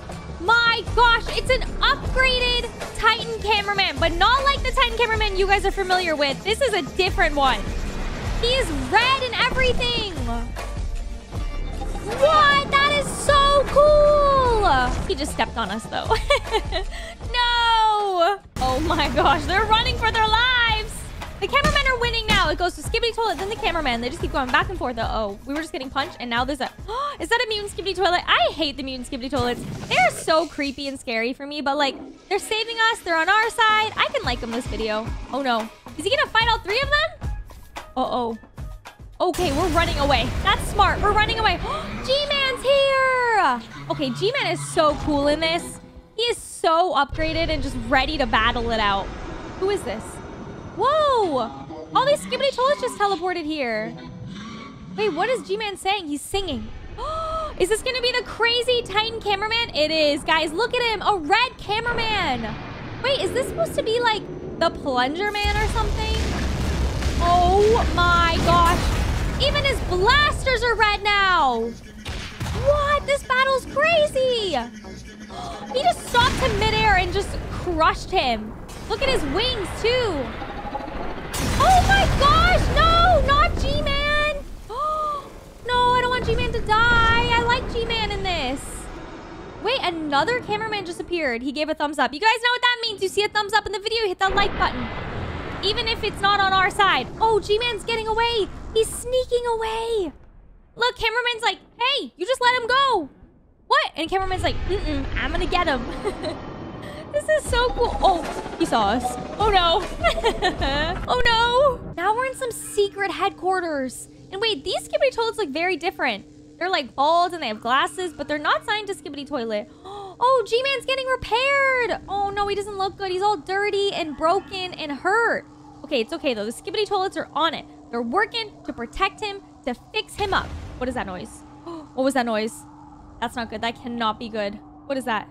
my gosh, it's an upgraded Titan cameraman, but not like the Titan cameraman you guys are familiar with. This is a different one. He is red and everything. What? is so cool! He just stepped on us, though. No! Oh my gosh, they're running for their lives! The cameramen are winning now. It goes to Skibidi Toilet, then the cameraman. They just keep going back and forth. Oh, we were just getting punched, and now there's a... Is that a Mutant Skibidi Toilet? I hate the Mutant Skibidi Toilets. They're so creepy and scary for me, but, like, they're saving us. They're on our side. I can like them this video. Oh, no. Is he gonna fight all three of them? Uh-oh. Okay, we're running away. That's smart. We're running away. G-Man's here! Okay, G-Man is so cool in this. He is so upgraded and just ready to battle it out. Who is this? Whoa! All these Skibidi Toilets just teleported here. Wait, what is G-Man saying? He's singing. Is this gonna be the crazy Titan cameraman? It is, guys. Look at him. A red cameraman. Wait, is this supposed to be like the Plunger Man or something? Oh my gosh. Even his blasters are red now! What? This battle's crazy! He just stopped him midair and just crushed him. Look at his wings, too! Oh my gosh! No! Not G-Man! No, I don't want G-Man to die! I like G-Man in this! Wait, another cameraman just appeared. He gave a thumbs up. You guys know what that means. You see a thumbs up in the video, hit that like button. Even if it's not on our side. Oh, G-Man's getting away! He's sneaking away. Look, cameraman's like, hey, you just let him go. What? And cameraman's like, mm-mm, I'm gonna get him. This is so cool. Oh, he saw us. Oh, no. Oh, no. Now we're in some secret headquarters. And wait, these Skibidi Toilets look very different. They're like bald and they have glasses, but they're not Scientist Skibidi Toilet. Oh, G-Man's getting repaired. Oh, no, he doesn't look good. He's all dirty and broken and hurt. Okay, it's okay, though. The Skibidi Toilets are on it. They're working to protect him, to fix him up. What is that noise? What was that noise? That's not good. That cannot be good. What is that?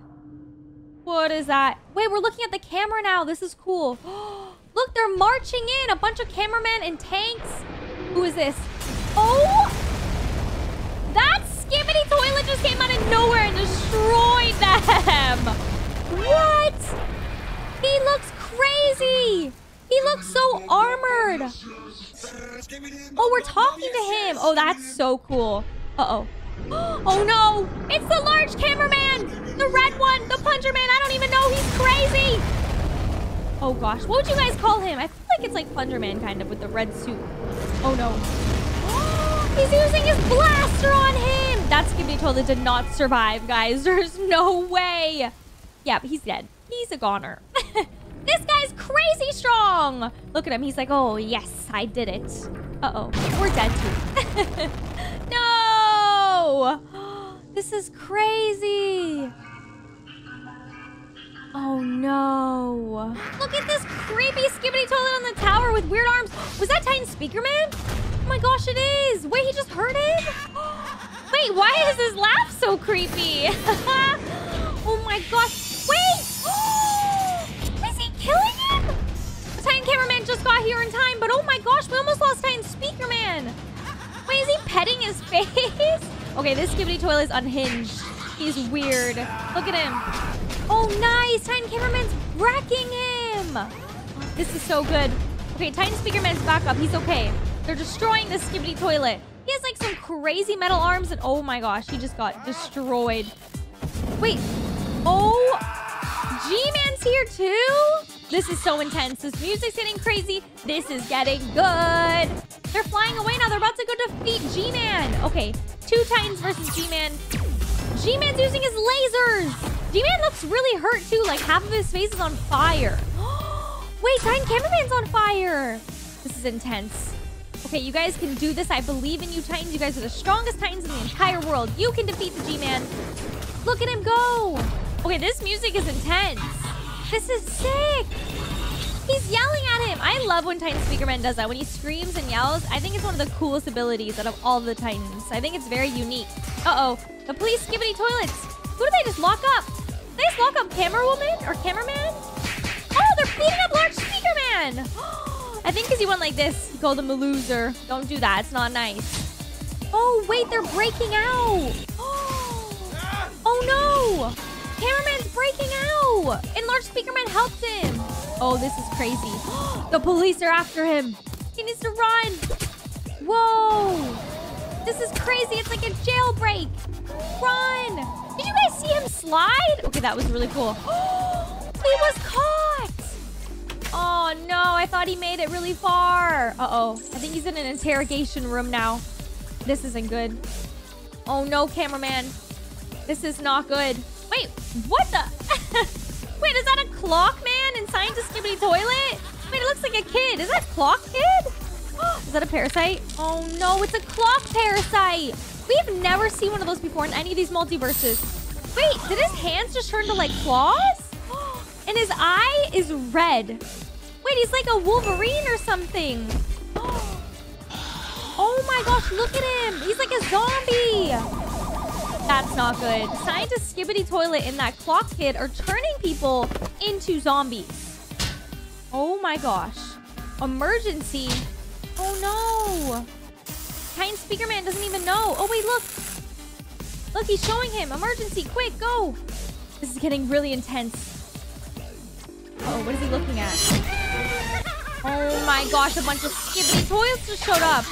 What is that? Wait, we're looking at the camera now. This is cool. Look, they're marching in. A bunch of cameramen and tanks. Who is this? Oh! That Skibidi Toilet just came out of nowhere and destroyed them. What? He looks crazy. He looks so armored. Oh, we're talking to him. Oh, that's so cool. Uh-oh. Oh, no. It's the large cameraman. The red one. The plunger man. I don't even know. He's crazy. Oh, gosh. What would you guys call him? I feel like it's like plunger man, kind of, with the red suit. Oh, no. He's using his blaster on him. That Skibidi Toilet did not survive, guys. There's no way. Yeah, but he's dead. He's a goner. This guy's crazy strong. Look at him. He's like, oh, yes, I did it. Uh-oh. We're dead, too. No! This is crazy. Oh, no. Look at this creepy Skibidi Toilet on the tower with weird arms. Was that Titan Speaker Man? Oh, my gosh, it is. Wait, he just hurt him? Wait, why is his laugh so creepy? Oh, my gosh. Wait! Killing him? The Titan cameraman just got here in time, but oh my gosh, we almost lost Titan Speaker Man. Wait, is he petting his face? Okay, this Skibidi Toilet is unhinged. He's weird. Look at him. Oh, nice. Titan cameraman's wrecking him. This is so good. Okay, Titan Speaker Man's back up. He's okay. They're destroying this Skibidi Toilet. He has like some crazy metal arms, and oh my gosh, he just got destroyed. Wait. Oh, G-Man's here too? This is so intense. This music's getting crazy. This is getting good. They're flying away now. They're about to go defeat G-Man. Okay, two Titans versus G-Man. G-Man's using his lasers. G-Man looks really hurt too. Like half of his face is on fire. Wait, Titan Cameraman's on fire. This is intense. Okay, you guys can do this. I believe in you, Titans. You guys are the strongest Titans in the entire world. You can defeat the G-Man. Look at him go. Okay, this music is intense. This is sick. He's yelling at him. I love when Titan Speaker Man does that. When he screams and yells, I think it's one of the coolest abilities out of all the Titans. I think it's very unique. Uh-oh. The police Skibidi Toilets. Who do they just lock up? Did they just lock up Camera Woman or Cameraman? Oh, they're beating up Large Speaker Man. I think because he went like this, you call them a loser. Don't do that. It's not nice. Oh, wait. They're breaking out. Oh, no. Cameraman's breaking out! And Large Speaker Man helped him! Oh, this is crazy. The police are after him! He needs to run! Whoa! This is crazy! It's like a jailbreak! Run! Did you guys see him slide? Okay, that was really cool. He was caught! Oh no, I thought he made it really far. Uh-oh, I think he's in an interrogation room now. This isn't good. Oh no, cameraman. This is not good. Wait, what the? Wait, is that a Clock Man in Scientist Skibidi Toilet? Wait, it looks like a kid. Is that a clock kid? Is that a parasite? Oh no, it's a clock parasite. We've never seen one of those before in any of these multiverses. Wait, did his hands just turn to like claws? And his eye is red. Wait, he's like a Wolverine or something. Oh my gosh, look at him. He's like a zombie. That's not good. Scientist Skibidi Toilet and that clock kid are turning people into zombies. Oh my gosh. Emergency. Oh no. Titan Speaker Man doesn't even know. Oh wait, look. Look, he's showing him. Emergency, quick, go. This is getting really intense. Oh, what is he looking at? Oh my gosh, a bunch of Skibidi Toilets just showed up.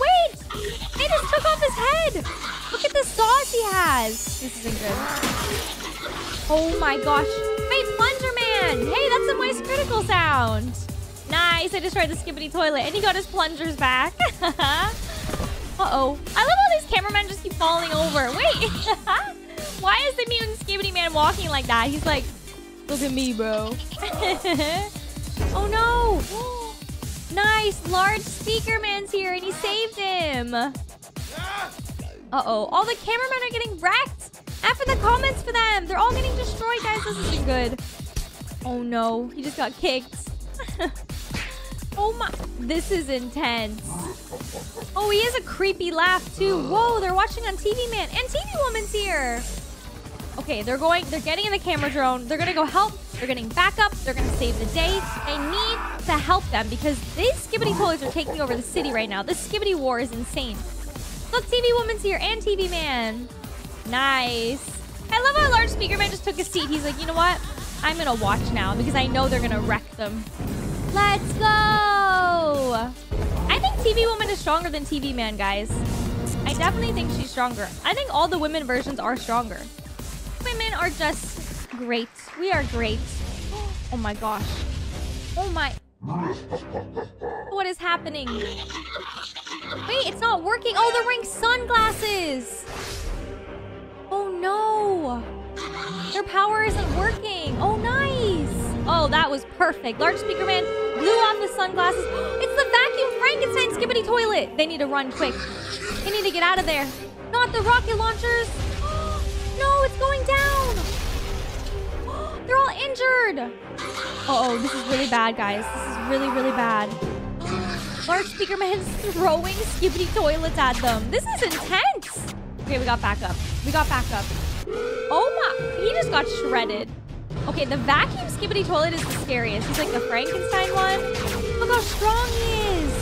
Wait! They just took off his head! Look at the sauce he has. This isn't good. Oh my gosh. Wait, Plunger Man! Hey, that's a voice critical sound. Nice, I destroyed the Skibidi Toilet and he got his plungers back. Uh-oh. I love all these cameramen just keep falling over. Wait! Why is the Mutant Skibidi Man walking like that? He's like, look at me, bro. Oh no! Nice! Large Speaker Man's here and he saved him! Uh-oh. All the cameramen are getting wrecked! After the comments for them! They're all getting destroyed, guys. This isn't good. Oh no. He just got kicked. Oh my... This is intense. Oh, he has a creepy laugh, too. Whoa, they're watching on TV Man. And TV Woman's here! Okay, they're getting in the camera drone. They're gonna go help. They're getting back up. They're gonna save the day. I need to help them because these Skibidi Toilets are taking over the city right now. This Skibidi war is insane. Look, TV Woman's here and TV Man. Nice. I love how Large Speaker Man just took a seat. He's like, you know what? I'm gonna watch now because I know they're gonna wreck them. Let's go! I think TV Woman is stronger than TV Man, guys. I definitely think she's stronger. I think all the women versions are stronger. Women are just great. We are great. Oh my gosh. Oh my. What is happening? Wait, it's not working. Oh, they're wearing sunglasses. Oh no. Their power isn't working. Oh, nice. Oh, that was perfect. Large Speaker Man blew off his sunglasses. It's the vacuum Frankenstein Skibidi Toilet. They need to run quick. They need to get out of there. Not the rocket launchers. No, it's going down. They're all injured. Uh-oh, this is really bad, guys. This is really, really bad. Large Speaker Man's throwing Skibidi Toilets at them. This is intense. Okay, we got back up. We got back up. Oh my, he just got shredded. Okay, the vacuum Skibidi Toilet is the scariest. He's like the Frankenstein one. Look how strong he is.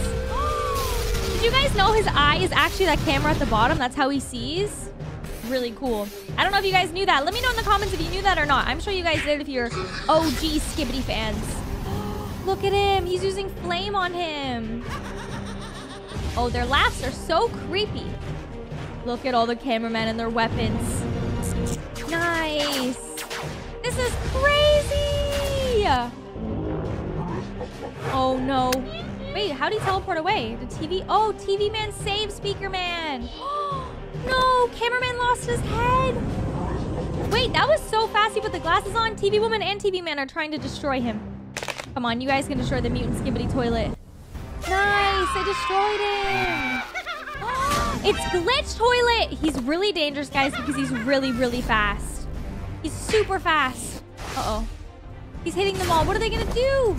Did you guys know his eye is actually that camera at the bottom? That's how he sees. Really cool. I don't know if you guys knew that. Let me know in the comments if you knew that or not. I'm sure you guys did if you're OG Skibidi fans. Look at him. He's using flame on him. Oh, their laughs are so creepy. Look at all the cameramen and their weapons. Nice. This is crazy. Oh, no. Wait, how do you teleport away? The TV? Oh, TV Man saves Speaker Man. No, cameraman lost his head. Wait, that was so fast. He put the glasses on. TV Woman and TV Man are trying to destroy him. Come on, you guys can destroy the Mutant Skibidi Toilet. Nice, I destroyed him. Oh, it's Glitch Toilet. He's really dangerous, guys, because he's really, really fast. He's super fast. Uh-oh. He's hitting them all. What are they going to do?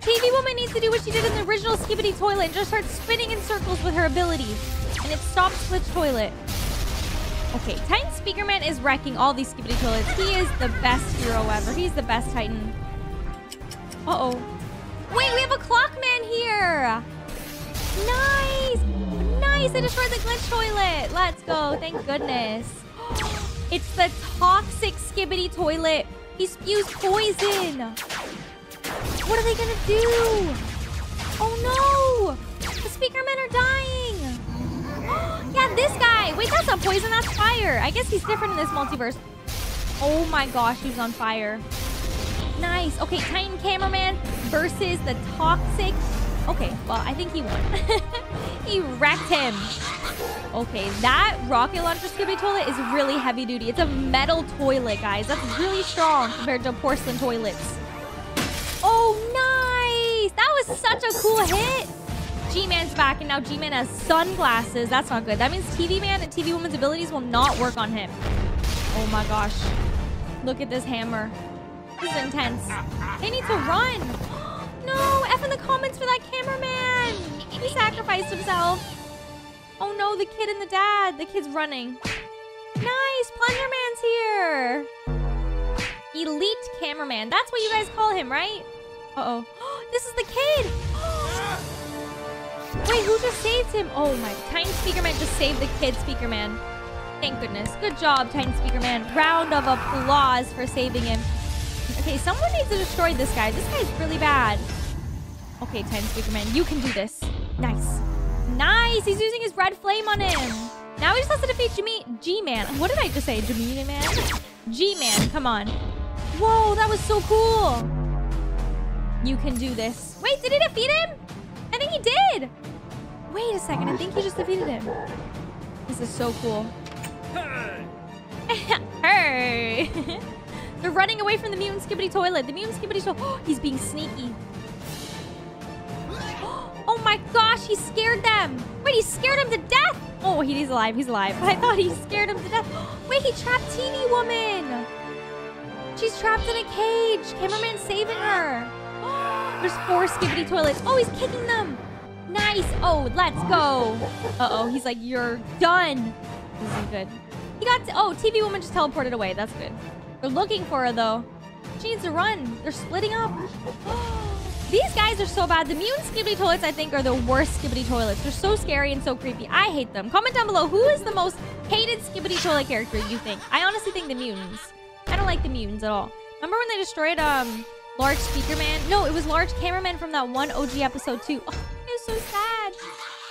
TV Woman needs to do what she did in the original Skibidi Toilet and just start spinning in circles with her abilities. And it stops Glitch Toilet. Okay, Titan Speaker Man is wrecking all these Skibidi Toilets. He is the best hero ever. He's the best Titan. Uh-oh. Wait, we have a Clock Man here! Nice! Nice, I destroyed the Glitch Toilet! Let's go, thank goodness. It's the Toxic Skibidi Toilet. He spews poison! What are they gonna do? Oh no! The Speaker Men are dying! Yeah, this guy! Wait, that's a poisonous fire! I guess he's different in this multiverse. Oh my gosh, he's on fire. Nice. Okay, Titan Cameraman versus the Toxic. Okay, well, I think he won. He wrecked him. Okay, that rocket launcher Skibidi Toilet is really heavy duty. It's a metal toilet, guys. That's really strong compared to porcelain toilets. Oh, nice. That was such a cool hit. G-Man's back, and now G-Man has sunglasses. That's not good. That means TV Man and TV Woman's abilities will not work on him. Oh, my gosh. Look at this hammer. This is intense. They need to run. No, F in the comments for that cameraman. He sacrificed himself. Oh no, the kid and the dad. The kid's running. Nice, Plunger Man's here. Elite cameraman. That's what you guys call him, right? Uh-oh. This is the kid. Wait, who just saved him? Oh my, Time Speaker Man just saved the kid Speaker Man. Thank goodness. Good job, Titan Speaker Man. Round of applause for saving him. Okay, someone needs to destroy this guy. This guy's really bad. Okay, Titan Speaker Man, you can do this. Nice. Nice! He's using his red flame on him. Now he just has to defeat G-Man. What did I just say? G-Man, come on. Whoa, that was so cool. You can do this. Wait, did he defeat him? I think he did. Wait a second, I think he just defeated him. This is so cool. Hey! They're running away from the Mutant Skibidi Toilet. The Mutant Skibidi Toilet. Oh, he's being sneaky. Oh my gosh, he scared them. Wait, he scared him to death. Oh, he's alive. He's alive. I thought he scared him to death. Wait, he trapped TV Woman. She's trapped in a cage. Cameraman's saving her. There's 4 Skibidi Toilets. Oh, he's kicking them. Nice. Oh, let's go. Uh-oh, he's like, you're done. This isn't good. He got... Oh, TV Woman just teleported away. That's good. They're looking for her, though. She needs to run. They're splitting up. These guys are so bad. The Mutant Skibidi Toilets, I think, are the worst Skibidi Toilets. They're so scary and so creepy. I hate them. Comment down below, who is the most hated Skibidi Toilet character you think? I honestly think the mutants. I don't like the mutants at all. Remember when they destroyed, Large Speaker Man? No, it was Large Cameraman from that one OG episode, too. Oh, it was so sad.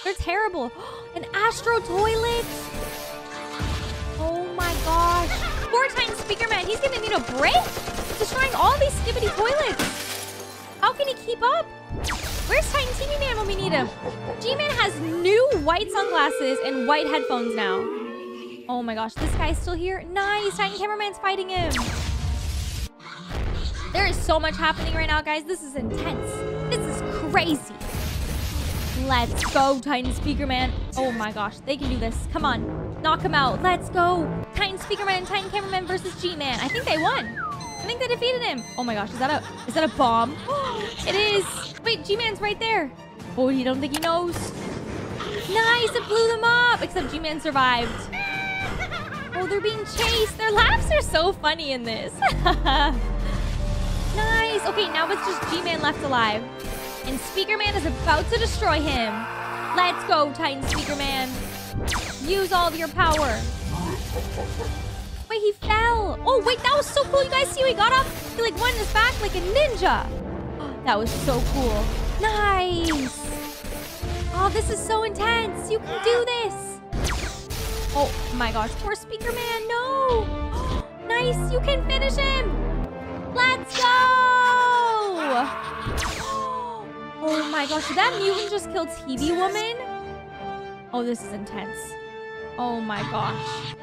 They're terrible. An Astro Toilet? Oh my gosh. 4-time Speaker Man. He's gonna need a break. He's destroying all these Skibidi Toilets. How can he keep up? Where's Titan TV Man when we need him? G-Man has new white sunglasses and white headphones now. Oh my gosh, this guy's still here. Nice, Titan Cameraman's fighting him. There is so much happening right now, guys. This is intense. This is crazy. Let's go, Titan Speaker Man. Oh my gosh, they can do this. Come on, knock him out. Let's go. Titan Speaker Man and Titan Cameraman versus G-Man. I think they won. I think they defeated him. Oh my gosh, is that a bomb? It is. Wait, G-Man's right there. Oh, you don't think he knows? Nice, it blew them up. Except G-Man survived. Oh, they're being chased. Their laughs are so funny in this. Nice. Okay, now it's just G-Man left alive. And Speaker Man is about to destroy him. Let's go, Titan Speaker Man. Use all of your power. Wait, he fell. Oh, wait, that was so cool. You guys see how he got up? He, like, went in his back like a ninja. Oh, that was so cool. Nice. Oh, this is so intense. You can do this. Oh, my gosh. Poor Speaker Man. No. Nice. You can finish him. Let's go. Oh my gosh, did that mutant just kill TV Woman? Oh, this is intense. Oh my gosh.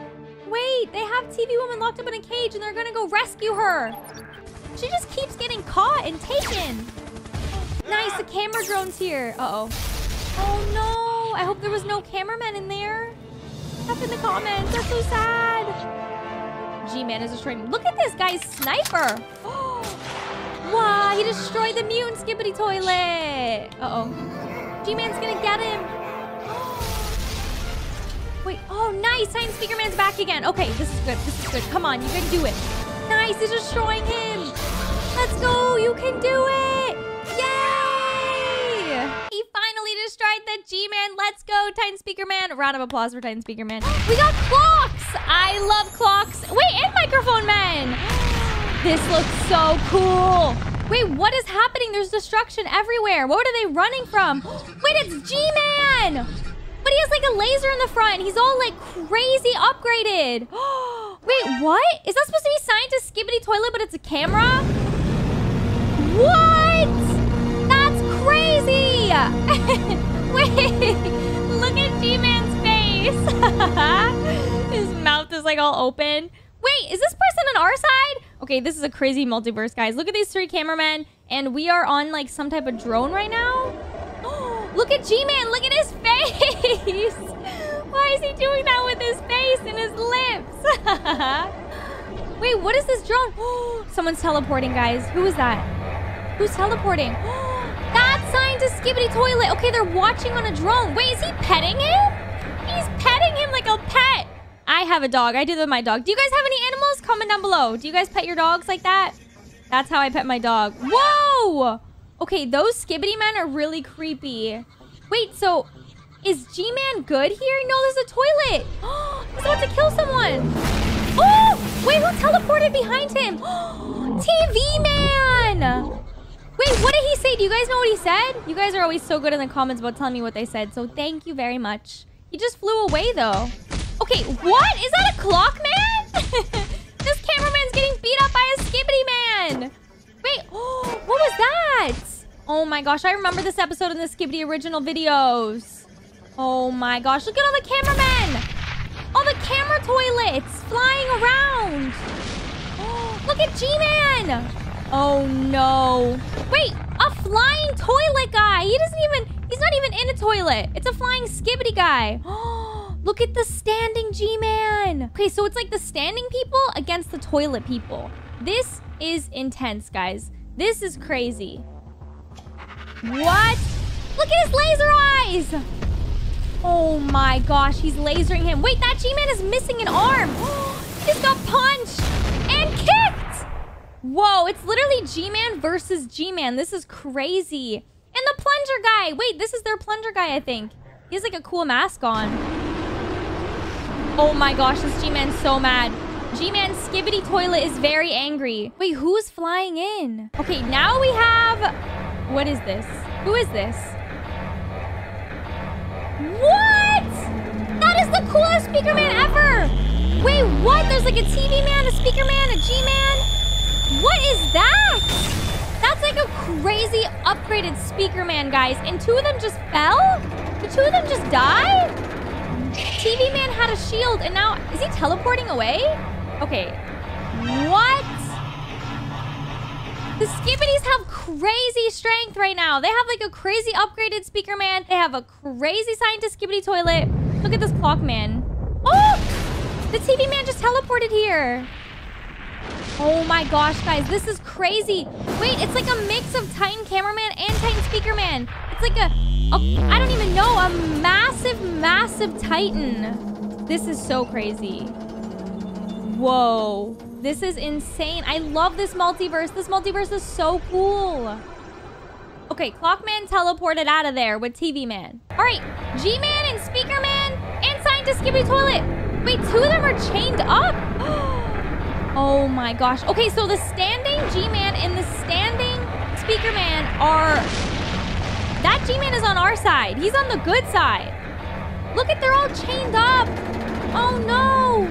Wait, they have TV Woman locked up in a cage and they're gonna go rescue her. She just keeps getting caught and taken. Nice, the camera drone's here. Uh-oh. Oh no, I hope there was no cameraman in there. Up in the comments, that's so sad. G-Man is destroying him. Look at this guy's sniper. Wow, he destroyed the Mutant Skibidi Toilet. Uh-oh. G-Man's gonna get him. Wait, oh, nice. Time Speaker Man's back again. Okay, this is good. This is good. Come on, you can do it. Nice, he's destroying him. Let's go. You can do it. Yay! He finally destroyed the G-Man. Let's go, Titan Speaker Man. Round of applause for Titan Speaker Man. We got clocks. I love clocks. Wait, and Microphone Man. This looks so cool. Wait, what is happening? There's destruction everywhere. What are they running from? Wait, it's G-Man! But But he has like a laser in the front. He's all like crazy upgraded. Wait, what? Is that supposed to be Scientist Skibidi Toilet, but it's a camera? What? That's crazy. Wait, look at G-Man's face. His mouth is like all open. Wait, is this person on our side? Okay, this is a crazy multiverse, guys. Look at these three cameramen. And we are on like some type of drone right now. Look at G-Man, look at his face. Why is he doing that with his face and his lips? Wait, what is this drone? Someone's teleporting, guys. Who is that? Who's teleporting? That's Scientist Skibidi Toilet. Okay, they're watching on a drone. Wait, is he petting him? He's petting him like a pet. I have a dog. I do that with my dog. Do you guys have any animals? Comment down below. Do you guys pet your dogs like that? That's how I pet my dog. Whoa! Okay, those Skibidi men are really creepy. Wait, so is G-Man good here? No, there's a toilet. He's about to kill someone. Oh! Wait, who teleported behind him? TV Man! Wait, what did he say? Do you guys know what he said? You guys are always so good in the comments about telling me what they said, so thank you very much. He just flew away, though. Okay, what? Is that a Clock Man? This cameraman's getting beat up by a Skibidi Man. Wait, what was that? Oh my gosh, I remember this episode in the Skibidi original videos. Oh my gosh, look at all the cameramen. All the camera toilets flying around. Look at G-Man. Oh no. Wait, a flying toilet guy. He's not even in a toilet. It's a flying Skibidi guy. Look at the standing G-Man. Okay, so it's like the standing people against the toilet people. This is intense, guys. This is crazy. What? Look at his laser eyes. Oh my gosh, he's lasering him. Wait, that G-Man is missing an arm. He just got punched and kicked. Whoa, it's literally G-Man versus G-Man. This is crazy. And the plunger guy. Wait, this is their plunger guy, I think. He has like a cool mask on. Oh my gosh, this G-Man's so mad. G-Man's Skibidi Toilet is very angry. Wait, who's flying in? Okay, now we have... What is this? Who is this? What? That is the coolest Speaker Man ever! Wait, what? There's like a TV Man, a Speaker Man, a G-Man. What is that? That's like a crazy upgraded Speaker Man, guys. And two of them just fell? The two of them just died? TV Man had a shield and now... Is he teleporting away? Okay. What? The Skibidis have crazy strength right now. They have like a crazy upgraded Speaker Man. They have a crazy Scientist Skibidi Toilet. Look at this Clock Man. Oh! The TV Man just teleported here. Oh my gosh, guys. This is crazy. Wait, it's like a mix of Titan Cameraman and Titan Speaker Man. It's like I don't even know, a massive, massive Titan. This is so crazy. Whoa, this is insane. I love this multiverse. This multiverse is so cool. Okay, Clock Man teleported out of there with TV Man. All right, G-Man and Speaker Man and Scientist Skibidi Toilet. Wait, two of them are chained up? Oh my gosh. Okay, so the standing G-Man and the standing Speaker Man are... That G-Man is on our side. He's on the good side. Look at, they're all chained up. Oh no.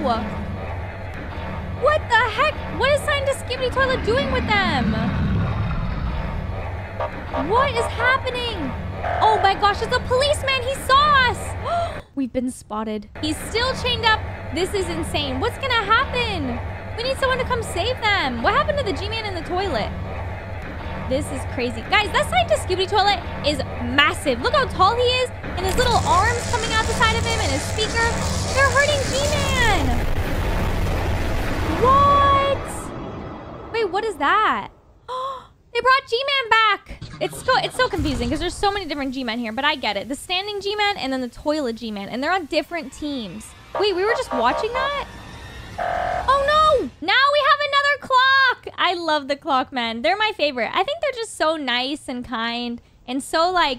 What the heck? What is Scientist Skibidi Toilet doing with them? What is happening? Oh my gosh, it's a policeman. He saw us. We've been spotted. He's still chained up. This is insane. What's gonna happen? We need someone to come save them. What happened to the G-Man in the toilet? This is crazy. Guys, that Scientist Skibidi Toilet is massive. Look how tall he is. And his little arms coming out the side of him and his speaker. They're hurting G-Man. What? Wait, what is that? They brought G-Man back. It's so confusing because there's so many different G-Men here. But I get it. The standing G-Man and then the toilet G-Man. And they're on different teams. Wait, we were just watching that? Oh no! Now we have another clock! I love the Clock Men. They're my favorite. I think they're just so nice and kind and so like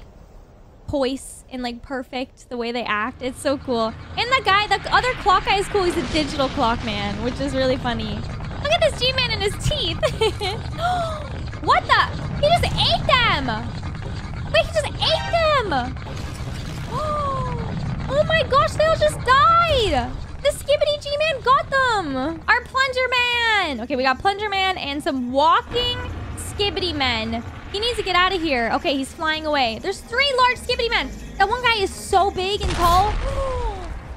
poised and like perfect the way they act. It's so cool. And the other clock guy is cool. He's a digital Clock Man, which is really funny. Look at this G-Man and his teeth. What the? He just ate them! Wait, he just ate them! Oh my gosh, they all just died! The Skibidi G-Man got them! Our Plunger Man! Okay, we got Plunger Man and some walking Skibidi Men. He needs to get out of here. Okay, he's flying away. There's 3 large Skibidi Men. That one guy is so big and tall.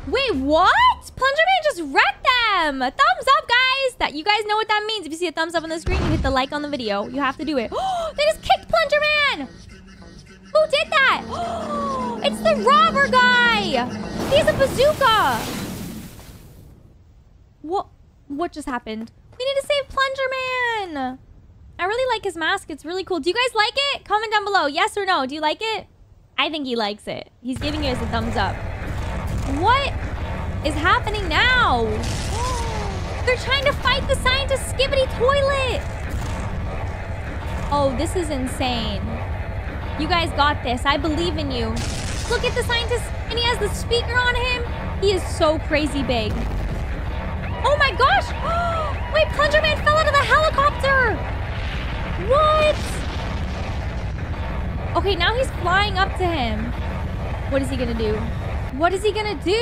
Wait, what? Plunger Man just wrecked them! Thumbs up, guys! That you guys know what that means. If you see a thumbs up on the screen, you hit the like on the video. You have to do it. They just kicked Plunger Man! Who did that? It's the robber guy! He has a bazooka! What just happened? We need to save Plunger Man! I really like his mask. It's really cool. Do you guys like it? Comment down below. Yes or no? Do you like it? I think he likes it. He's giving us a thumbs up. What is happening now? They're trying to fight the Scientist Skibidi Toilet. Oh, this is insane. You guys got this. I believe in you. Look at the Scientist, and he has the speaker on him. He is so crazy big. Oh my gosh! Wait, Plunger Man fell out of the helicopter! What? Okay, now he's flying up to him. What is he gonna do? What is he gonna do?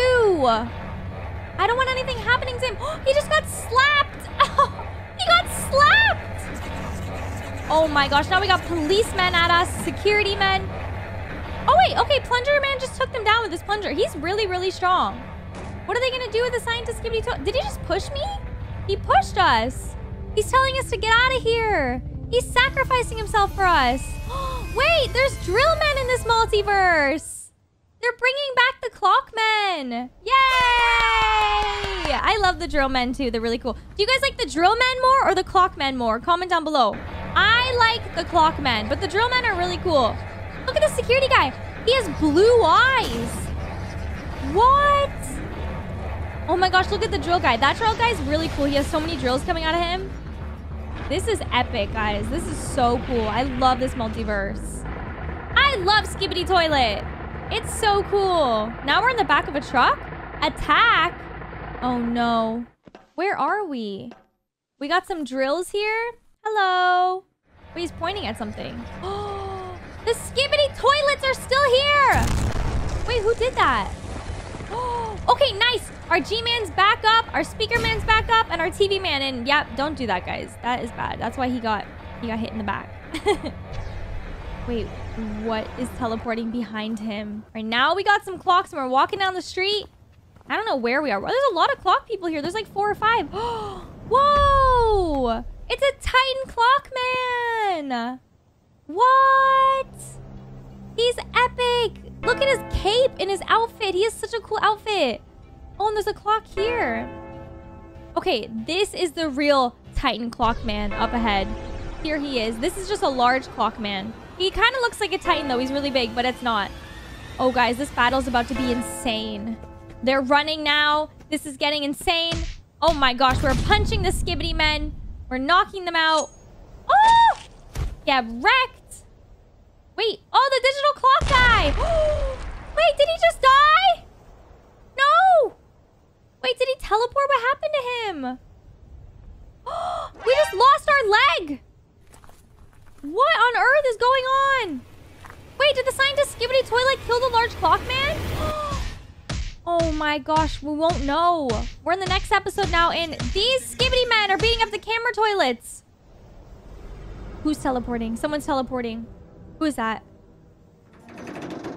I don't want anything happening to him. He just got slapped. He got slapped. Oh my gosh, now we got policemen at us, security men. Oh wait, okay, Plunger Man just took them down with his plunger. He's really, really strong. What are they gonna do with the Scientist Skibidi Toilet? Did he just push me? He pushed us. He's telling us to get out of here. He's sacrificing himself for us. Wait, there's Drill Man in this multiverse. They're bringing back the Clock Man. Yay! I love the Drill Men too. They're really cool. Do you guys like the Drill Men more or the Clock Men more? Comment down below. I like the Clock Men, but the Drill Men are really cool. Look at the security guy. He has blue eyes. What? Oh my gosh, look at the drill guy. That drill guy is really cool. He has so many drills coming out of him. This is epic, guys. This is so cool. I love this multiverse. I love Skibidi Toilet. It's so cool. Now we're in the back of a truck. Attack. Oh no. Where are we? We got some drills here. Hello. Wait, he's pointing at something. Oh, the Skibidi Toilets are still here. Wait, who did that? Oh, okay, nice. Our G-Man's back up. Our Speakerman's back up, and our TV Man. And yep, don't do that, guys. That is bad. That's why he got hit in the back. Wait, what is teleporting behind him? All right, now we got some clocks and we're walking down the street. I don't know where we are. Well, there's a lot of clock people here. There's like 4 or 5. Whoa! It's a Titan Clock Man! What? He's epic! Look at his cape and his outfit. He has such a cool outfit. Oh, and there's a clock here. Okay, this is the real Titan Clock Man up ahead. Here he is. This is just a large Clock Man. He kind of looks like a Titan, though. He's really big, but it's not. Oh, guys, this battle's about to be insane. They're running now. This is getting insane. Oh, my gosh. We're punching the Skibidi Men. We're knocking them out. Oh! Get wrecked. Wait. Oh, the digital clock guy. Wait, did he just die? No. Wait, did he teleport? What happened to him? We just lost our leg. What on earth is going on? Wait, did the Scientist Skibidi Toilet kill the large Clock Man? Oh my gosh, we won't know. We're in the next episode now, and these Skibidi Men are beating up the camera toilets. Who's teleporting? Someone's teleporting. Who is that?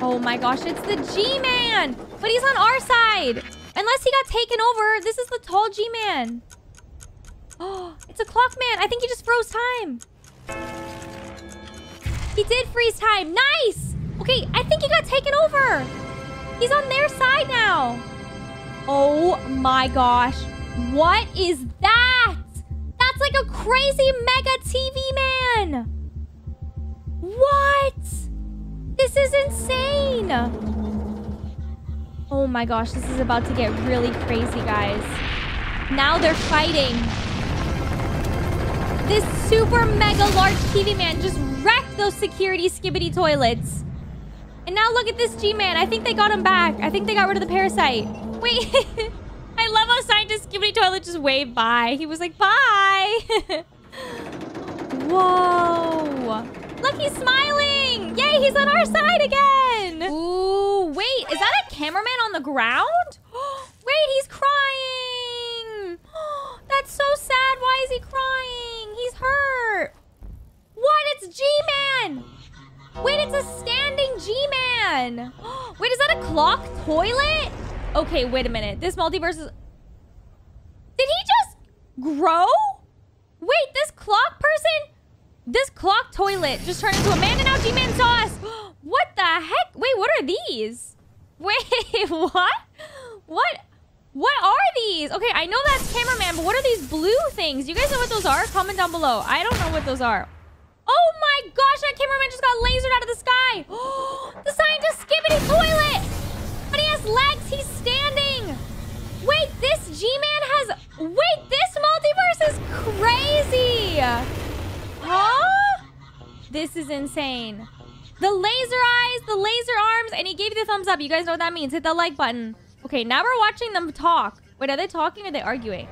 Oh my gosh, it's the G-Man! But he's on our side! Unless he got taken over, this is the tall G-Man. Oh, it's a Clock Man. I think he just froze time. He did freeze time. Nice! Okay, I think he got taken over. He's on their side now. Oh my gosh. What is that? That's like a crazy mega TV Man. What? This is insane. Oh my gosh, this is about to get really crazy, guys. Now they're fighting. This super mega large TV Man just wrecked those security Skibidi Toilets. And now look at this G-Man. I think they got him back. I think they got rid of the parasite. Wait. I love how Scientist Skibidi Toilet just waved bye. He was like, bye. Whoa. Look, he's smiling. Yay, he's on our side again. Ooh, wait. Is that a Cameraman on the ground? Wait, he's crying! That's so sad. Why is he crying? He's hurt. What? It's G-Man! Wait, it's a standing G-Man! Wait, is that a clock toilet? Okay, wait a minute. This multiverse is... Did he just grow? Wait, this clock person... This clock toilet just turned into a man and now G-Man saw us. What the heck? Wait, what are these? Wait, what? What are these? Okay, I know that's Cameraman, but what are these blue things? You guys know what those are? Comment down below. I don't know what those are. Oh my gosh, that Cameraman just got lasered out of the sky. Oh, the Scientist Skibidi Toilet. But he has legs, he's standing. Wait, this G-Man has... Wait, this multiverse is crazy. Huh? This is insane. The laser eyes, the laser arms, and he gave you the thumbs up. You guys know what that means. Hit the like button. Okay, now we're watching them talk. Wait, are they talking or are they arguing?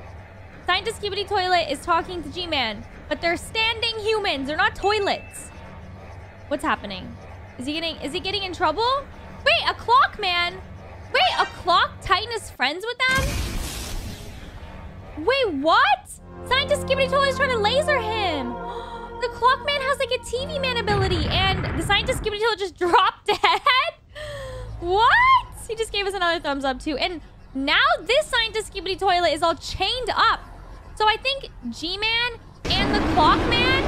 Scientist Skibidi Toilet is talking to G-Man, but they're standing humans. They're not toilets. What's happening? Is he getting in trouble? Wait, a Clock Man? Wait, a Clock Titan is friends with them? Wait, what? Scientist Skibidi Toilet is trying to laser him. The Clock Man has like a TV Man ability, and the Scientist Skibidi Toilet just dropped dead. What? He just gave us another thumbs up too. And now this Scientist Skibidi Toilet is all chained up. So I think G-Man and the Clock Man.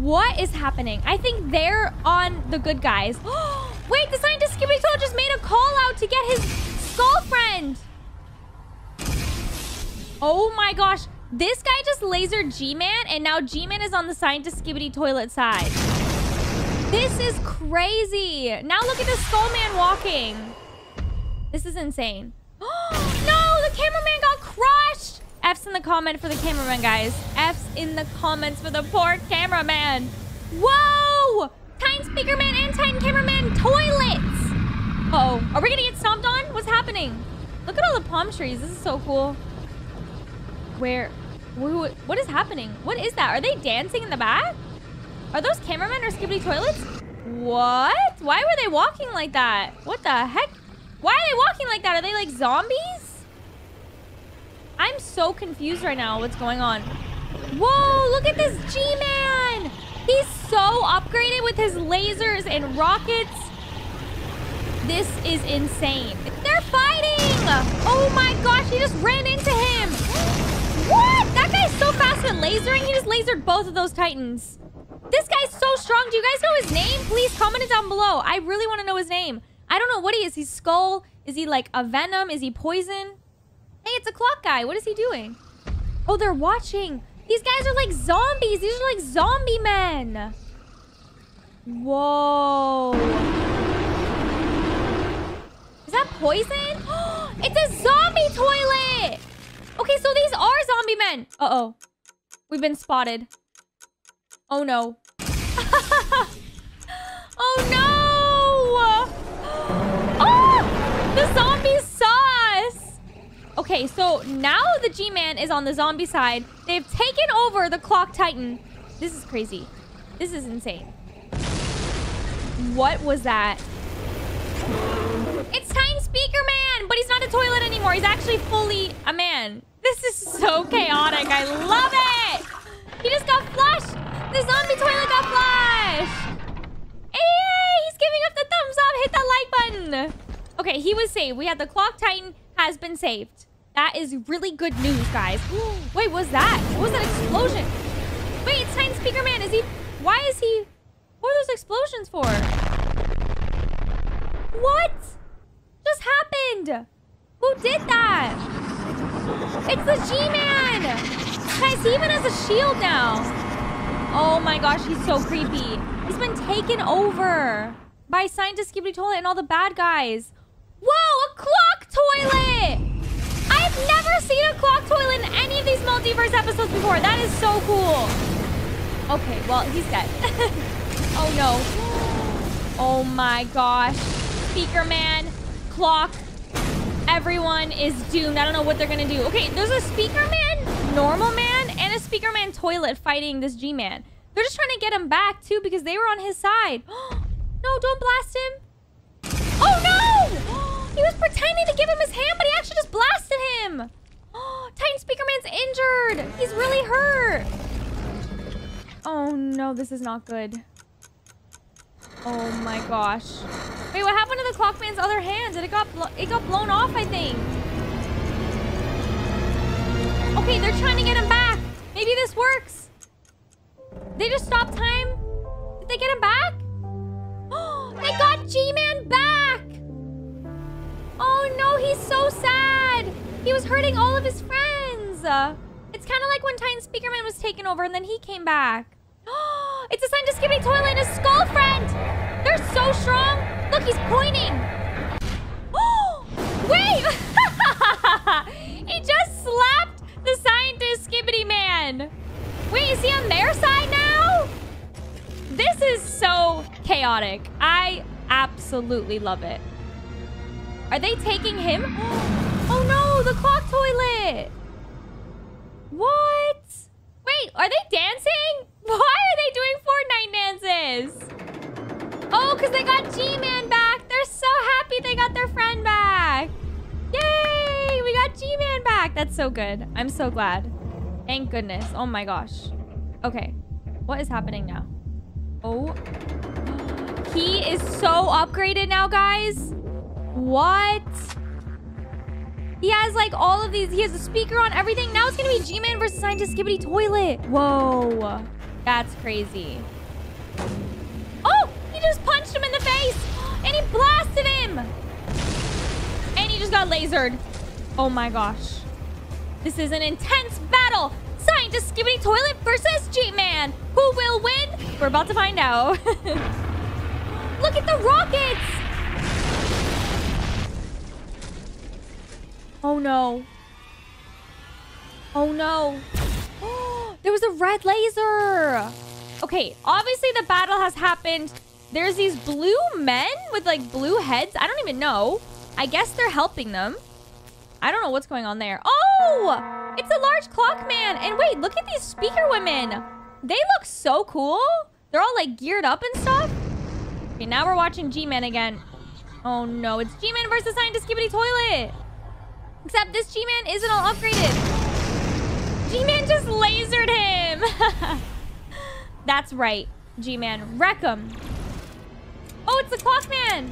What is happening? I think they're on the good guys. Wait, the Scientist Skibidi Toilet just made a call out to get his skull friend. Oh my gosh. This guy just lasered G-Man, and now G-Man is on the Scientist Skibidi Toilet side. This is crazy. Now look at this Skull Man walking. This is insane. No, the Cameraman got crushed. F's in the comment for the Cameraman, guys. F's in the comments for the poor Cameraman. Whoa! Time Speaker Man and Titan Cameraman toilets. Uh-oh. Are we going to get stomped on? What's happening? Look at all the palm trees. This is so cool. Where? What is happening? What is that? Are they dancing in the back? Are those Cameramen or Skibidi Toilets? What? Why were they walking like that? What the heck? Why are they walking like that? Are they like zombies? I'm so confused right now. What's going on? Whoa, look at this G-Man. He's so upgraded with his lasers and rockets. This is insane. They're fighting. Oh my gosh, he just ran into him. What? That guy's so fast with lasering. He just lasered both of those Titans. This guy's so strong. Do you guys know his name? Please comment it down below. I really want to know his name. I don't know what he is. He's Skull. Is he like a Venom? Is he Poison? Hey, it's a Clock guy. What is he doing? Oh, they're watching. These guys are like zombies. These are like zombie men. Whoa. Is that Poison? It's a zombie toilet. Okay, so these are zombie men. Uh-oh. We've been spotted. Oh, no. Oh, no! Oh! The zombies saw us! Okay, so now the G-Man is on the zombie side. They've taken over the Clock Titan. This is crazy. This is insane. What was that? It's Time Speaker Man, but he's not a toilet anymore. He's actually fully a man. This is so chaotic. I love it. He just got flushed. The zombie toilet got flushed. Hey, he's giving up the thumbs up. Hit that like button. Okay, he was saved. We had the Clock Titan has been saved. That is really good news, guys. Wait, what was that? What was that explosion? Wait, it's Titan Speaker Man. Why is he... What are those explosions for? What? Just happened? Who did that? It's the G-Man! Guys, he even has a shield now. Oh my gosh, he's so creepy. He's been taken over by Scientist Skibidi Toilet and all the bad guys. Whoa, a clock toilet! I've never seen a clock toilet in any of these multiverse episodes before. That is so cool. Okay, well, he's dead. Oh no. Oh my gosh. Speaker Man. Clock. Everyone is doomed. I don't know what they're gonna do. Okay, there's a Speaker Man, Normal Man, and a Speaker Man toilet fighting this G-Man. They're just trying to get him back too because they were on his side. No, don't blast him. Oh no! He was pretending to give him his hand, but he actually just blasted him. Oh, Titan Speaker Man's injured. He's really hurt. Oh no, this is not good. Oh my gosh. Wait, what happened to the Clock Man's other hand? Did it got blown off, I think. Okay, they're trying to get him back. Maybe this works. They just stopped time. Did they get him back? Oh, they got G-Man back. Oh no, he's so sad. He was hurting all of his friends. It's kind of like when Titan Speaker Man was taken over and then he came back. It's a Scientist Skibidi Toilet and his skull friend! They're so strong! Look, he's pointing! Oh! Wait! He just slapped the Scientist Skibidi Man! Wait, is he on their side now? This is so chaotic. I absolutely love it. Are they taking him? Oh no, the Clock Toilet! What? Wait, are they dancing? Why are they doing Fortnite dances? Oh, because they got G-Man back. They're so happy they got their friend back. Yay, we got G-Man back. That's so good. I'm so glad. Thank goodness. Oh my gosh. Okay, what is happening now? Oh, he is so upgraded now, guys. What? He has like all of these. He has a speaker on everything. Now it's going to be G-Man versus Scientist Skibidi Toilet. Whoa. That's crazy. Oh, he just punched him in the face. And he blasted him. And he just got lasered. Oh my gosh. This is an intense battle. Scientist Skibidi Toilet versus G-Man. Who will win? We're about to find out. Look at the rockets. Oh no. Oh no. There was a red laser. Okay, obviously the battle has happened. There's these blue men with like blue heads. I don't even know. I guess they're helping them. I don't know what's going on there. Oh, it's a large Clock Man. And wait, look at these speaker women. They look so cool. They're all like geared up and stuff. Okay, now we're watching G-Man again. Oh no, it's G-Man versus Scientist Skibidi Toilet. Except this G-Man isn't all upgraded. G-Man just lasered him. That's right. G-Man, wreck him. Oh, it's the Clock Man.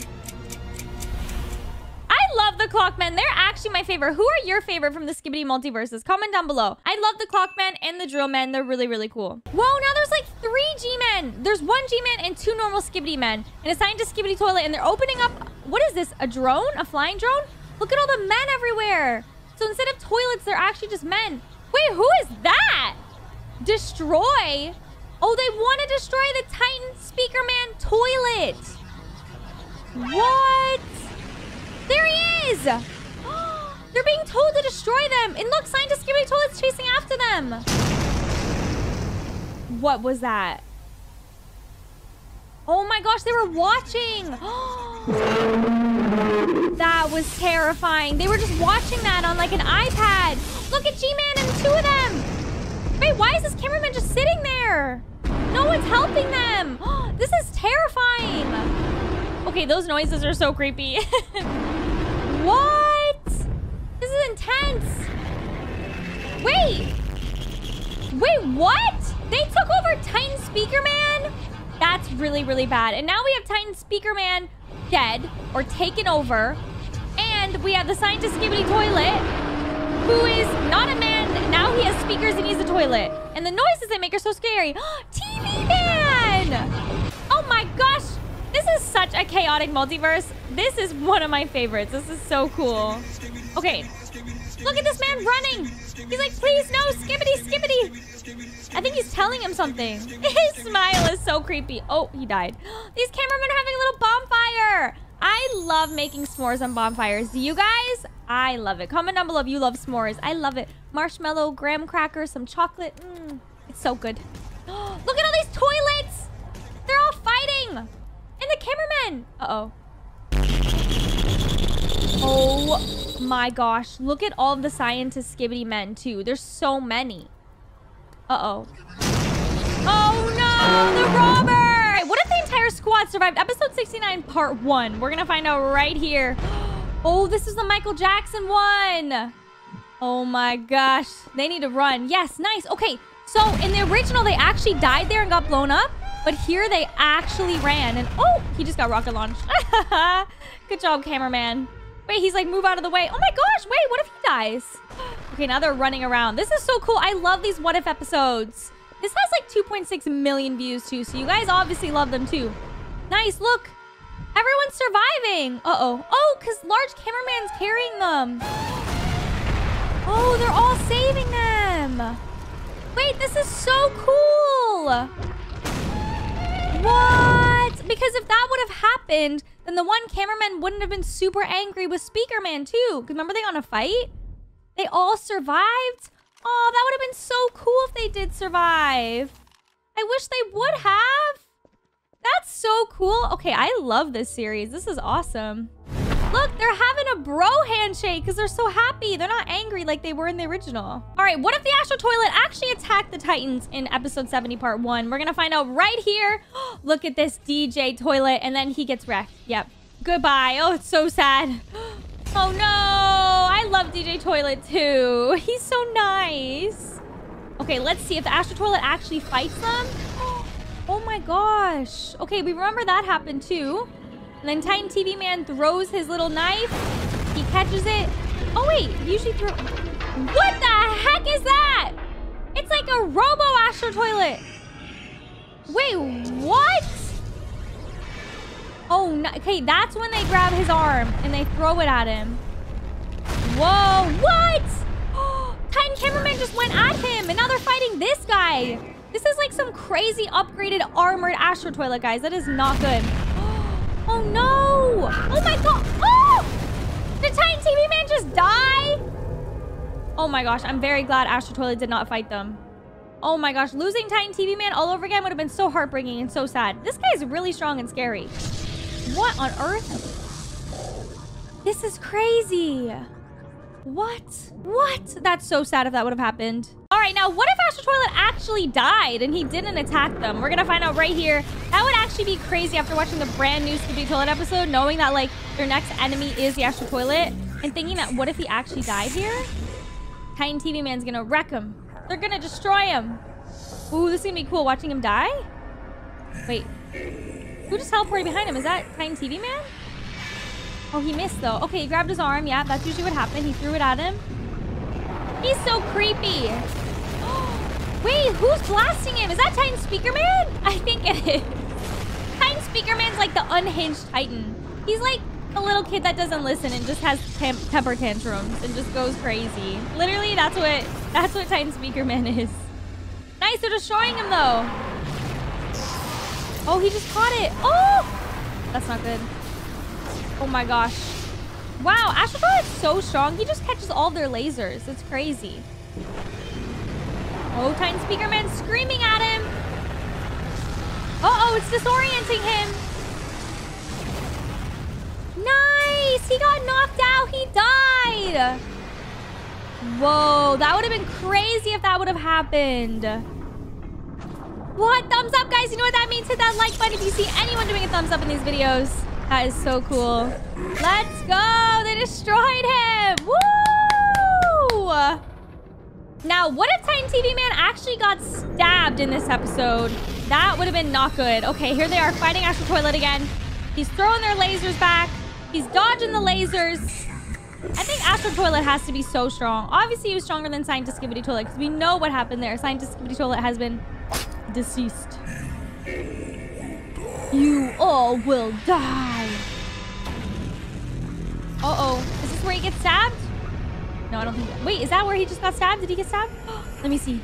I love the Clock Man. They're actually my favorite. Who are your favorite from the Skibidi multiverses? Comment down below. I love the Clock Man and the Drill Man. They're really, really cool. Whoa, now there's like 3 G-Men. There's 1 G-Man and 2 normal Skibidi men. And a Scientist Skibidi Toilet. And they're opening up... What is this? A drone? A flying drone? Look at all the men everywhere. So instead of toilets, they're actually just men. Wait, who is that? Destroy? Oh, they want to destroy the Titan Speaker Man toilet. What? There he is. They're being told to destroy them. And look, Scientist Skibidi Toilet's chasing after them. What was that? Oh my gosh, they were watching. That was terrifying. They were just watching that on like an iPad. Look at G-Man and 2 of them. Wait, why is this cameraman just sitting there? No one's helping them. This is terrifying. Okay, those noises are so creepy. What? This is intense. Wait. Wait, what? They took over Titan Speaker Man? That's really, really bad. And now we have Titan Speaker Man dead or taken over, and we have the Scientist Skibidi Toilet, who is not a man. Now he has speakers and he's a toilet, and the noises they make are so scary. TV Man! Oh my gosh, this is such a chaotic multiverse. This is one of my favorites. This is so cool. Okay, look at this man running. He's like, please no, Skibidi, Skibidi. I think he's telling him something. His smile is so creepy. Oh, he died. These cameramen are having a little bonfire. I love making s'mores on bonfires. Do you guys? I love it. Comment down below if you love s'mores. I love it. Marshmallow, graham crackers, some chocolate. It's so good. Look at all these toilets. They're all fighting. And the cameraman. Uh-oh. Oh my gosh. Look at all of the Scientist Skibidi men too. There's so many. Uh-oh. Oh no, the robber! What if the entire squad survived? Episode 69, part 1. We're gonna find out right here. Oh, this is the Michael Jackson one. Oh my gosh. They need to run. Yes, nice. Okay, so in the original, they actually died there and got blown up. But here they actually ran. And oh, he just got rocket launched. Good job, cameraman. Wait, he's like, move out of the way. Oh my gosh, wait, what if he dies? Okay, now they're running around. This is so cool. I love these what if episodes. This has like 2.6 million views too, so you guys obviously love them too. Nice, look. Everyone's surviving. Uh-oh. Oh, because Large Cameraman's carrying them. Oh, they're all saving them. Wait, this is so cool. What? Because if that would have happened, then the one cameraman wouldn't have been super angry with Speakerman too. Because remember they got in a fight? They all survived? Oh, that would have been so cool if they did survive. I wish they would have. That's so cool. Okay, I love this series. This is awesome. Look, they're having a bro handshake because they're so happy. They're not angry like they were in the original. All right, what if the Astro Toilet actually attacked the Titans in episode 70, part 1? We're going to find out right here. Look at this DJ Toilet, and then he gets wrecked. Yep. Goodbye. Oh, it's so sad. Oh, no. I love DJ Toilet, too. He's so nice. Okay, let's see if the Astro Toilet actually fights them. Oh my gosh. Okay, we remember that happened too. And then Titan TV Man throws his little knife. He catches it. Oh wait, usually throw... What the heck is that? It's like a Robo Astro Toilet. Wait, what? Oh, no. Okay, that's when they grab his arm and they throw it at him. Whoa, what? Titan Cameraman just went at him and now they're fighting this guy. This is like some crazy upgraded armored Astro Toilet, guys. That is not good. Oh, no. Oh, my God. Oh! Did Titan TV Man just die? Oh, my gosh. I'm very glad Astro Toilet did not fight them. Oh, my gosh. Losing Titan TV Man all over again would have been so heartbreaking and so sad. This guy is really strong and scary. What on earth? This is crazy. What? What? That's so sad if that would have happened. All right, now what if Astro Toilet actually died and he didn't attack them? We're gonna find out right here. That would actually be crazy after watching the brand new Skibidi Toilet episode, knowing that like their next enemy is the Astro Toilet and thinking that what if he actually died here? Titan TV Man's gonna wreck him. They're gonna destroy him. Ooh, this is gonna be cool watching him die. Wait, who just teleported behind him? Is that Titan TV Man? Oh, he missed though. Okay, he grabbed his arm. Yeah, that's usually what happened. He threw it at him. He's so creepy. Wait, who's blasting him? Is that Titan Speaker Man? I think it is. Titan Speaker Man's like the unhinged Titan. He's like a little kid that doesn't listen and just has temper tantrums and just goes crazy. Literally, that's what Titan Speaker Man is. Nice, they're destroying him though. Oh, he just caught it. Oh, that's not good. Oh my gosh. Wow, Astro Toilet's so strong. He just catches all their lasers. It's crazy. Oh, Titan Speaker Man's screaming at him. Uh-oh, it's disorienting him. Nice! He got knocked out. He died. Whoa, that would have been crazy if that would have happened. What? Thumbs up, guys. You know what that means. Hit that like button if you see anyone doing a thumbs up in these videos. That is so cool. Let's go. They destroyed him. Woo! Now, what if Titan TV Man actually got stabbed in this episode? That would have been not good. Okay, here they are fighting Astro Toilet again. He's throwing their lasers back. He's dodging the lasers. I think Astro Toilet has to be so strong. Obviously, he was stronger than Scientist Skibidi Toilet because we know what happened there. Scientist Skibidi Toilet has been deceased. You all will die. Uh-oh. Is this where he gets stabbed? No, I don't think... Wait, is that where he just got stabbed? Did he get stabbed? Let me see.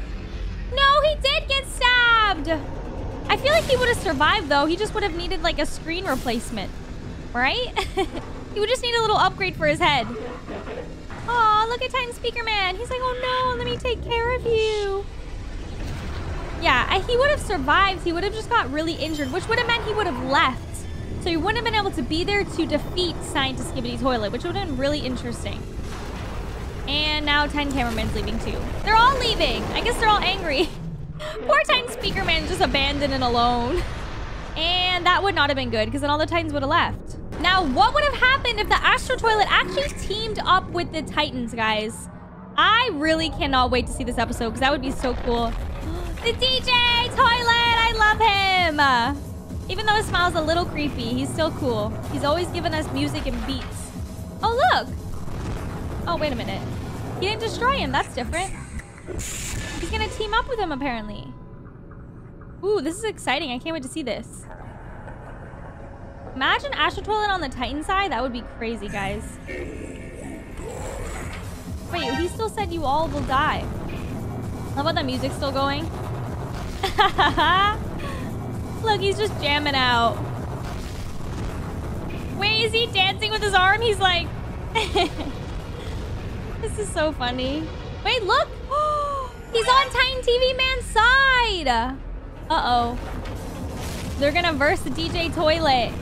No, he did get stabbed. I feel like he would have survived, though. He just would have needed, like, a screen replacement. Right? He would just need a little upgrade for his head. Aw, look at Titan Speaker Man. He's like, oh, no, let me take care of you. Yeah, he would have survived. He would have just got really injured, which would have meant he would have left. So he wouldn't have been able to be there to defeat Scientist Skibidi Toilet, which would have been really interesting. And now Titan Cameraman's leaving too. They're all leaving. I guess they're all angry. Poor Titan Speaker Man just abandoned and alone. And that would not have been good because then all the Titans would have left. Now, what would have happened if the Astro Toilet actually teamed up with the Titans, guys? I really cannot wait to see this episode because that would be so cool. The DJ Toilet! I love him! Even though his smile's a little creepy, he's still cool. He's always given us music and beats. Oh, look! Oh, wait a minute. He didn't destroy him. That's different. He's gonna team up with him, apparently. Ooh, this is exciting. I can't wait to see this. Imagine Astro Toilet on the Titan side. That would be crazy, guys. Wait, he still said you all will die. How about that music still going? Look, he's just jamming out. Wait, is he dancing with his arm? He's like... This is so funny. Wait, look! He's on Titan TV Man's side! Uh-oh. They're gonna verse the DJ Toilet.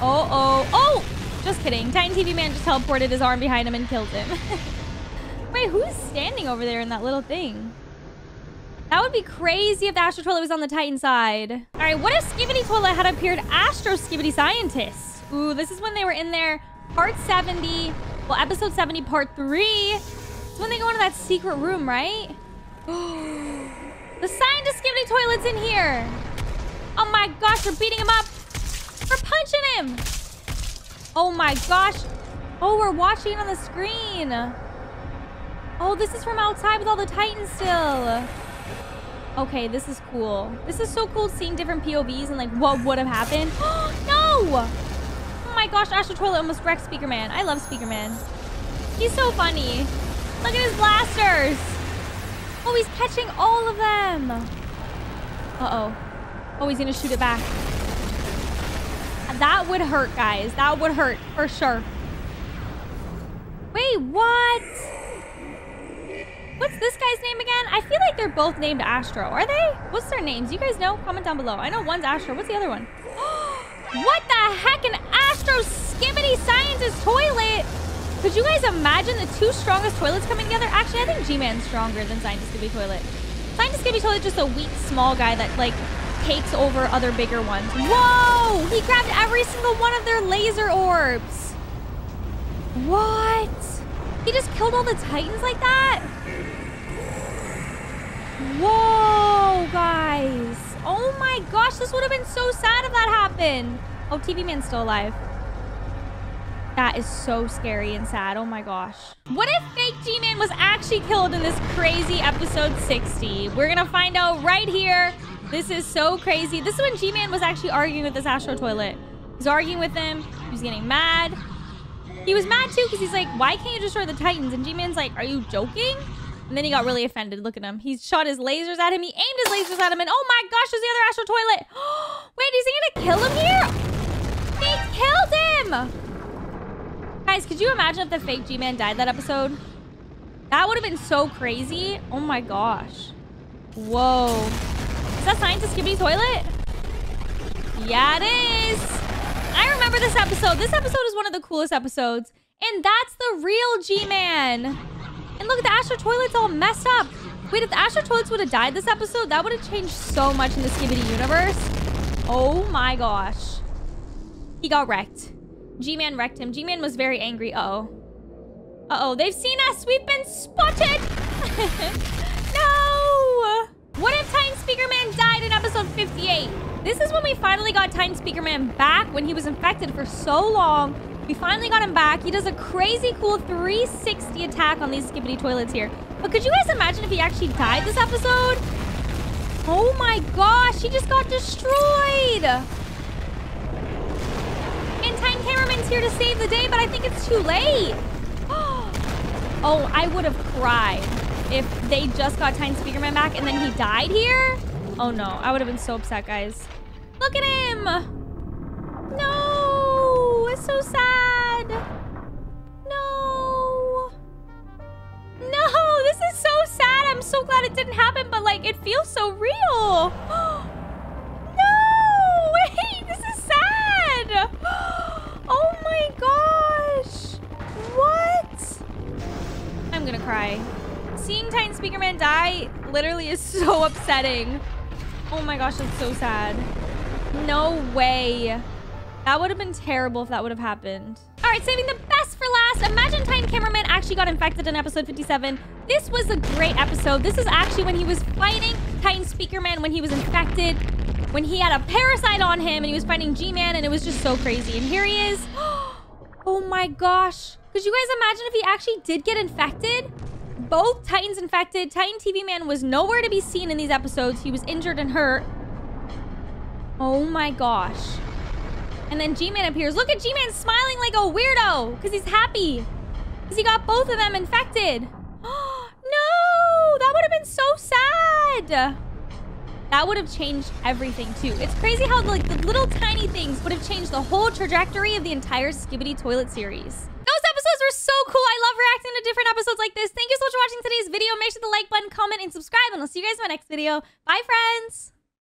Uh-oh. Oh! Just kidding. Titan TV Man just teleported his arm behind him and killed him. Wait, who's standing over there in that little thing? That would be crazy if the Astro Toilet was on the Titan side. All right, what if Skibidi Toilet had appeared Astro Skibidi Scientist? Ooh, this is when they were in there. Part 70. Well, episode 70, part 3. It's when they go into that secret room, right? The Scientist Skibidi Toilet's in here. Oh my gosh, we're beating him up. We're punching him. Oh my gosh. Oh, we're watching it on the screen. Oh, this is from outside with all the Titans still. Okay, this is cool. This is so cool seeing different POVs and like what would have happened. No! Oh my gosh, Astro Toilet almost wrecked Speaker Man. I love Speaker Man. He's so funny. Look at his blasters. Oh, he's catching all of them. Uh-oh. Oh, he's gonna shoot it back. That would hurt, guys. That would hurt for sure. Wait, what? What's this guy's name again? I feel like they're both named Astro. Are they? What's their names? You guys know? Comment down below. I know one's Astro. What's the other one? What the heck? An Astro Skibidi Scientist Toilet? Could you guys imagine the two strongest toilets coming together? Actually, I think G-Man's stronger than Scientist Skibidi Toilet. Scientist Skibidi Toilet is just a weak, small guy that, like, takes over other bigger ones. Whoa! He grabbed every single one of their laser orbs. What? He just killed all the Titans like that? Whoa, guys. Oh my gosh, this would have been so sad if that happened. Oh, TV Man's still alive. That is so scary and sad. Oh my gosh. What if fake G-Man was actually killed in this crazy episode 60? We're gonna find out right here. This is so crazy. This is when G-Man was actually arguing with this Astro Toilet. He's arguing with him. He was getting mad. He was mad too because he's like, why can't you destroy the Titans? And G-Man's like, are you joking? And then he got really offended. Look at him. He shot his lasers at him. He aimed his lasers at him. And oh my gosh, there's the other Astro Toilet. Wait, is he gonna kill him here? They killed him! Guys, could you imagine if the fake G-Man died that episode? That would have been so crazy. Oh my gosh. Whoa. Is that Scientist Skibidi Toilet? Yeah, it is. I remember this episode. This episode is one of the coolest episodes. And that's the real G-Man. And look, the Astro Toilet's all messed up. Wait, if the Astro Toilets would have died this episode, that would have changed so much in the Skibidi universe. Oh my gosh. He got wrecked. G-Man wrecked him. G-Man was very angry. Uh-oh. Uh-oh, they've seen us. We've been spotted. No! What if Time Speaker Man died in episode 58? This is when we finally got Titan Speaker Man back when he was infected for so long. We finally got him back. He does a crazy cool 360 attack on these Skibidi Toilets here. But could you guys imagine if he actually died this episode? Oh my gosh, he just got destroyed. And Time Cameraman's here to save the day, but I think it's too late. Oh, I would have cried if they just got Titan Speaker Man back and then he died here. Oh no, I would have been so upset, guys. Look at him. No. It's so sad. No. No, this is so sad. I'm so glad it didn't happen, but like it feels so real. No, wait, this is sad. Oh my gosh. What? I'm gonna cry. Seeing Titan Speaker Man die literally is so upsetting. Oh my gosh, it's so sad. No way. That would have been terrible if that would have happened. All right, saving the best for last. Imagine Titan Cameraman actually got infected in episode 57. This was a great episode. This is actually when he was fighting Titan Speaker Man when he was infected, when he had a parasite on him and he was fighting G-Man, and it was just so crazy. And here he is. Oh my gosh. Could you guys imagine if he actually did get infected? Both Titans infected. Titan TV Man was nowhere to be seen in these episodes. He was injured and hurt. Oh my gosh. And then G-Man appears. Look at G-Man smiling like a weirdo because he's happy. Because he got both of them infected. No, that would have been so sad. That would have changed everything too. It's crazy how like the little tiny things would have changed the whole trajectory of the entire Skibidi Toilet series. Were so cool. I love reacting to different episodes like this. Thank you so much for watching today's video. Make sure to like button, comment, and subscribe, and I'll see you guys in my next video. Bye, friends.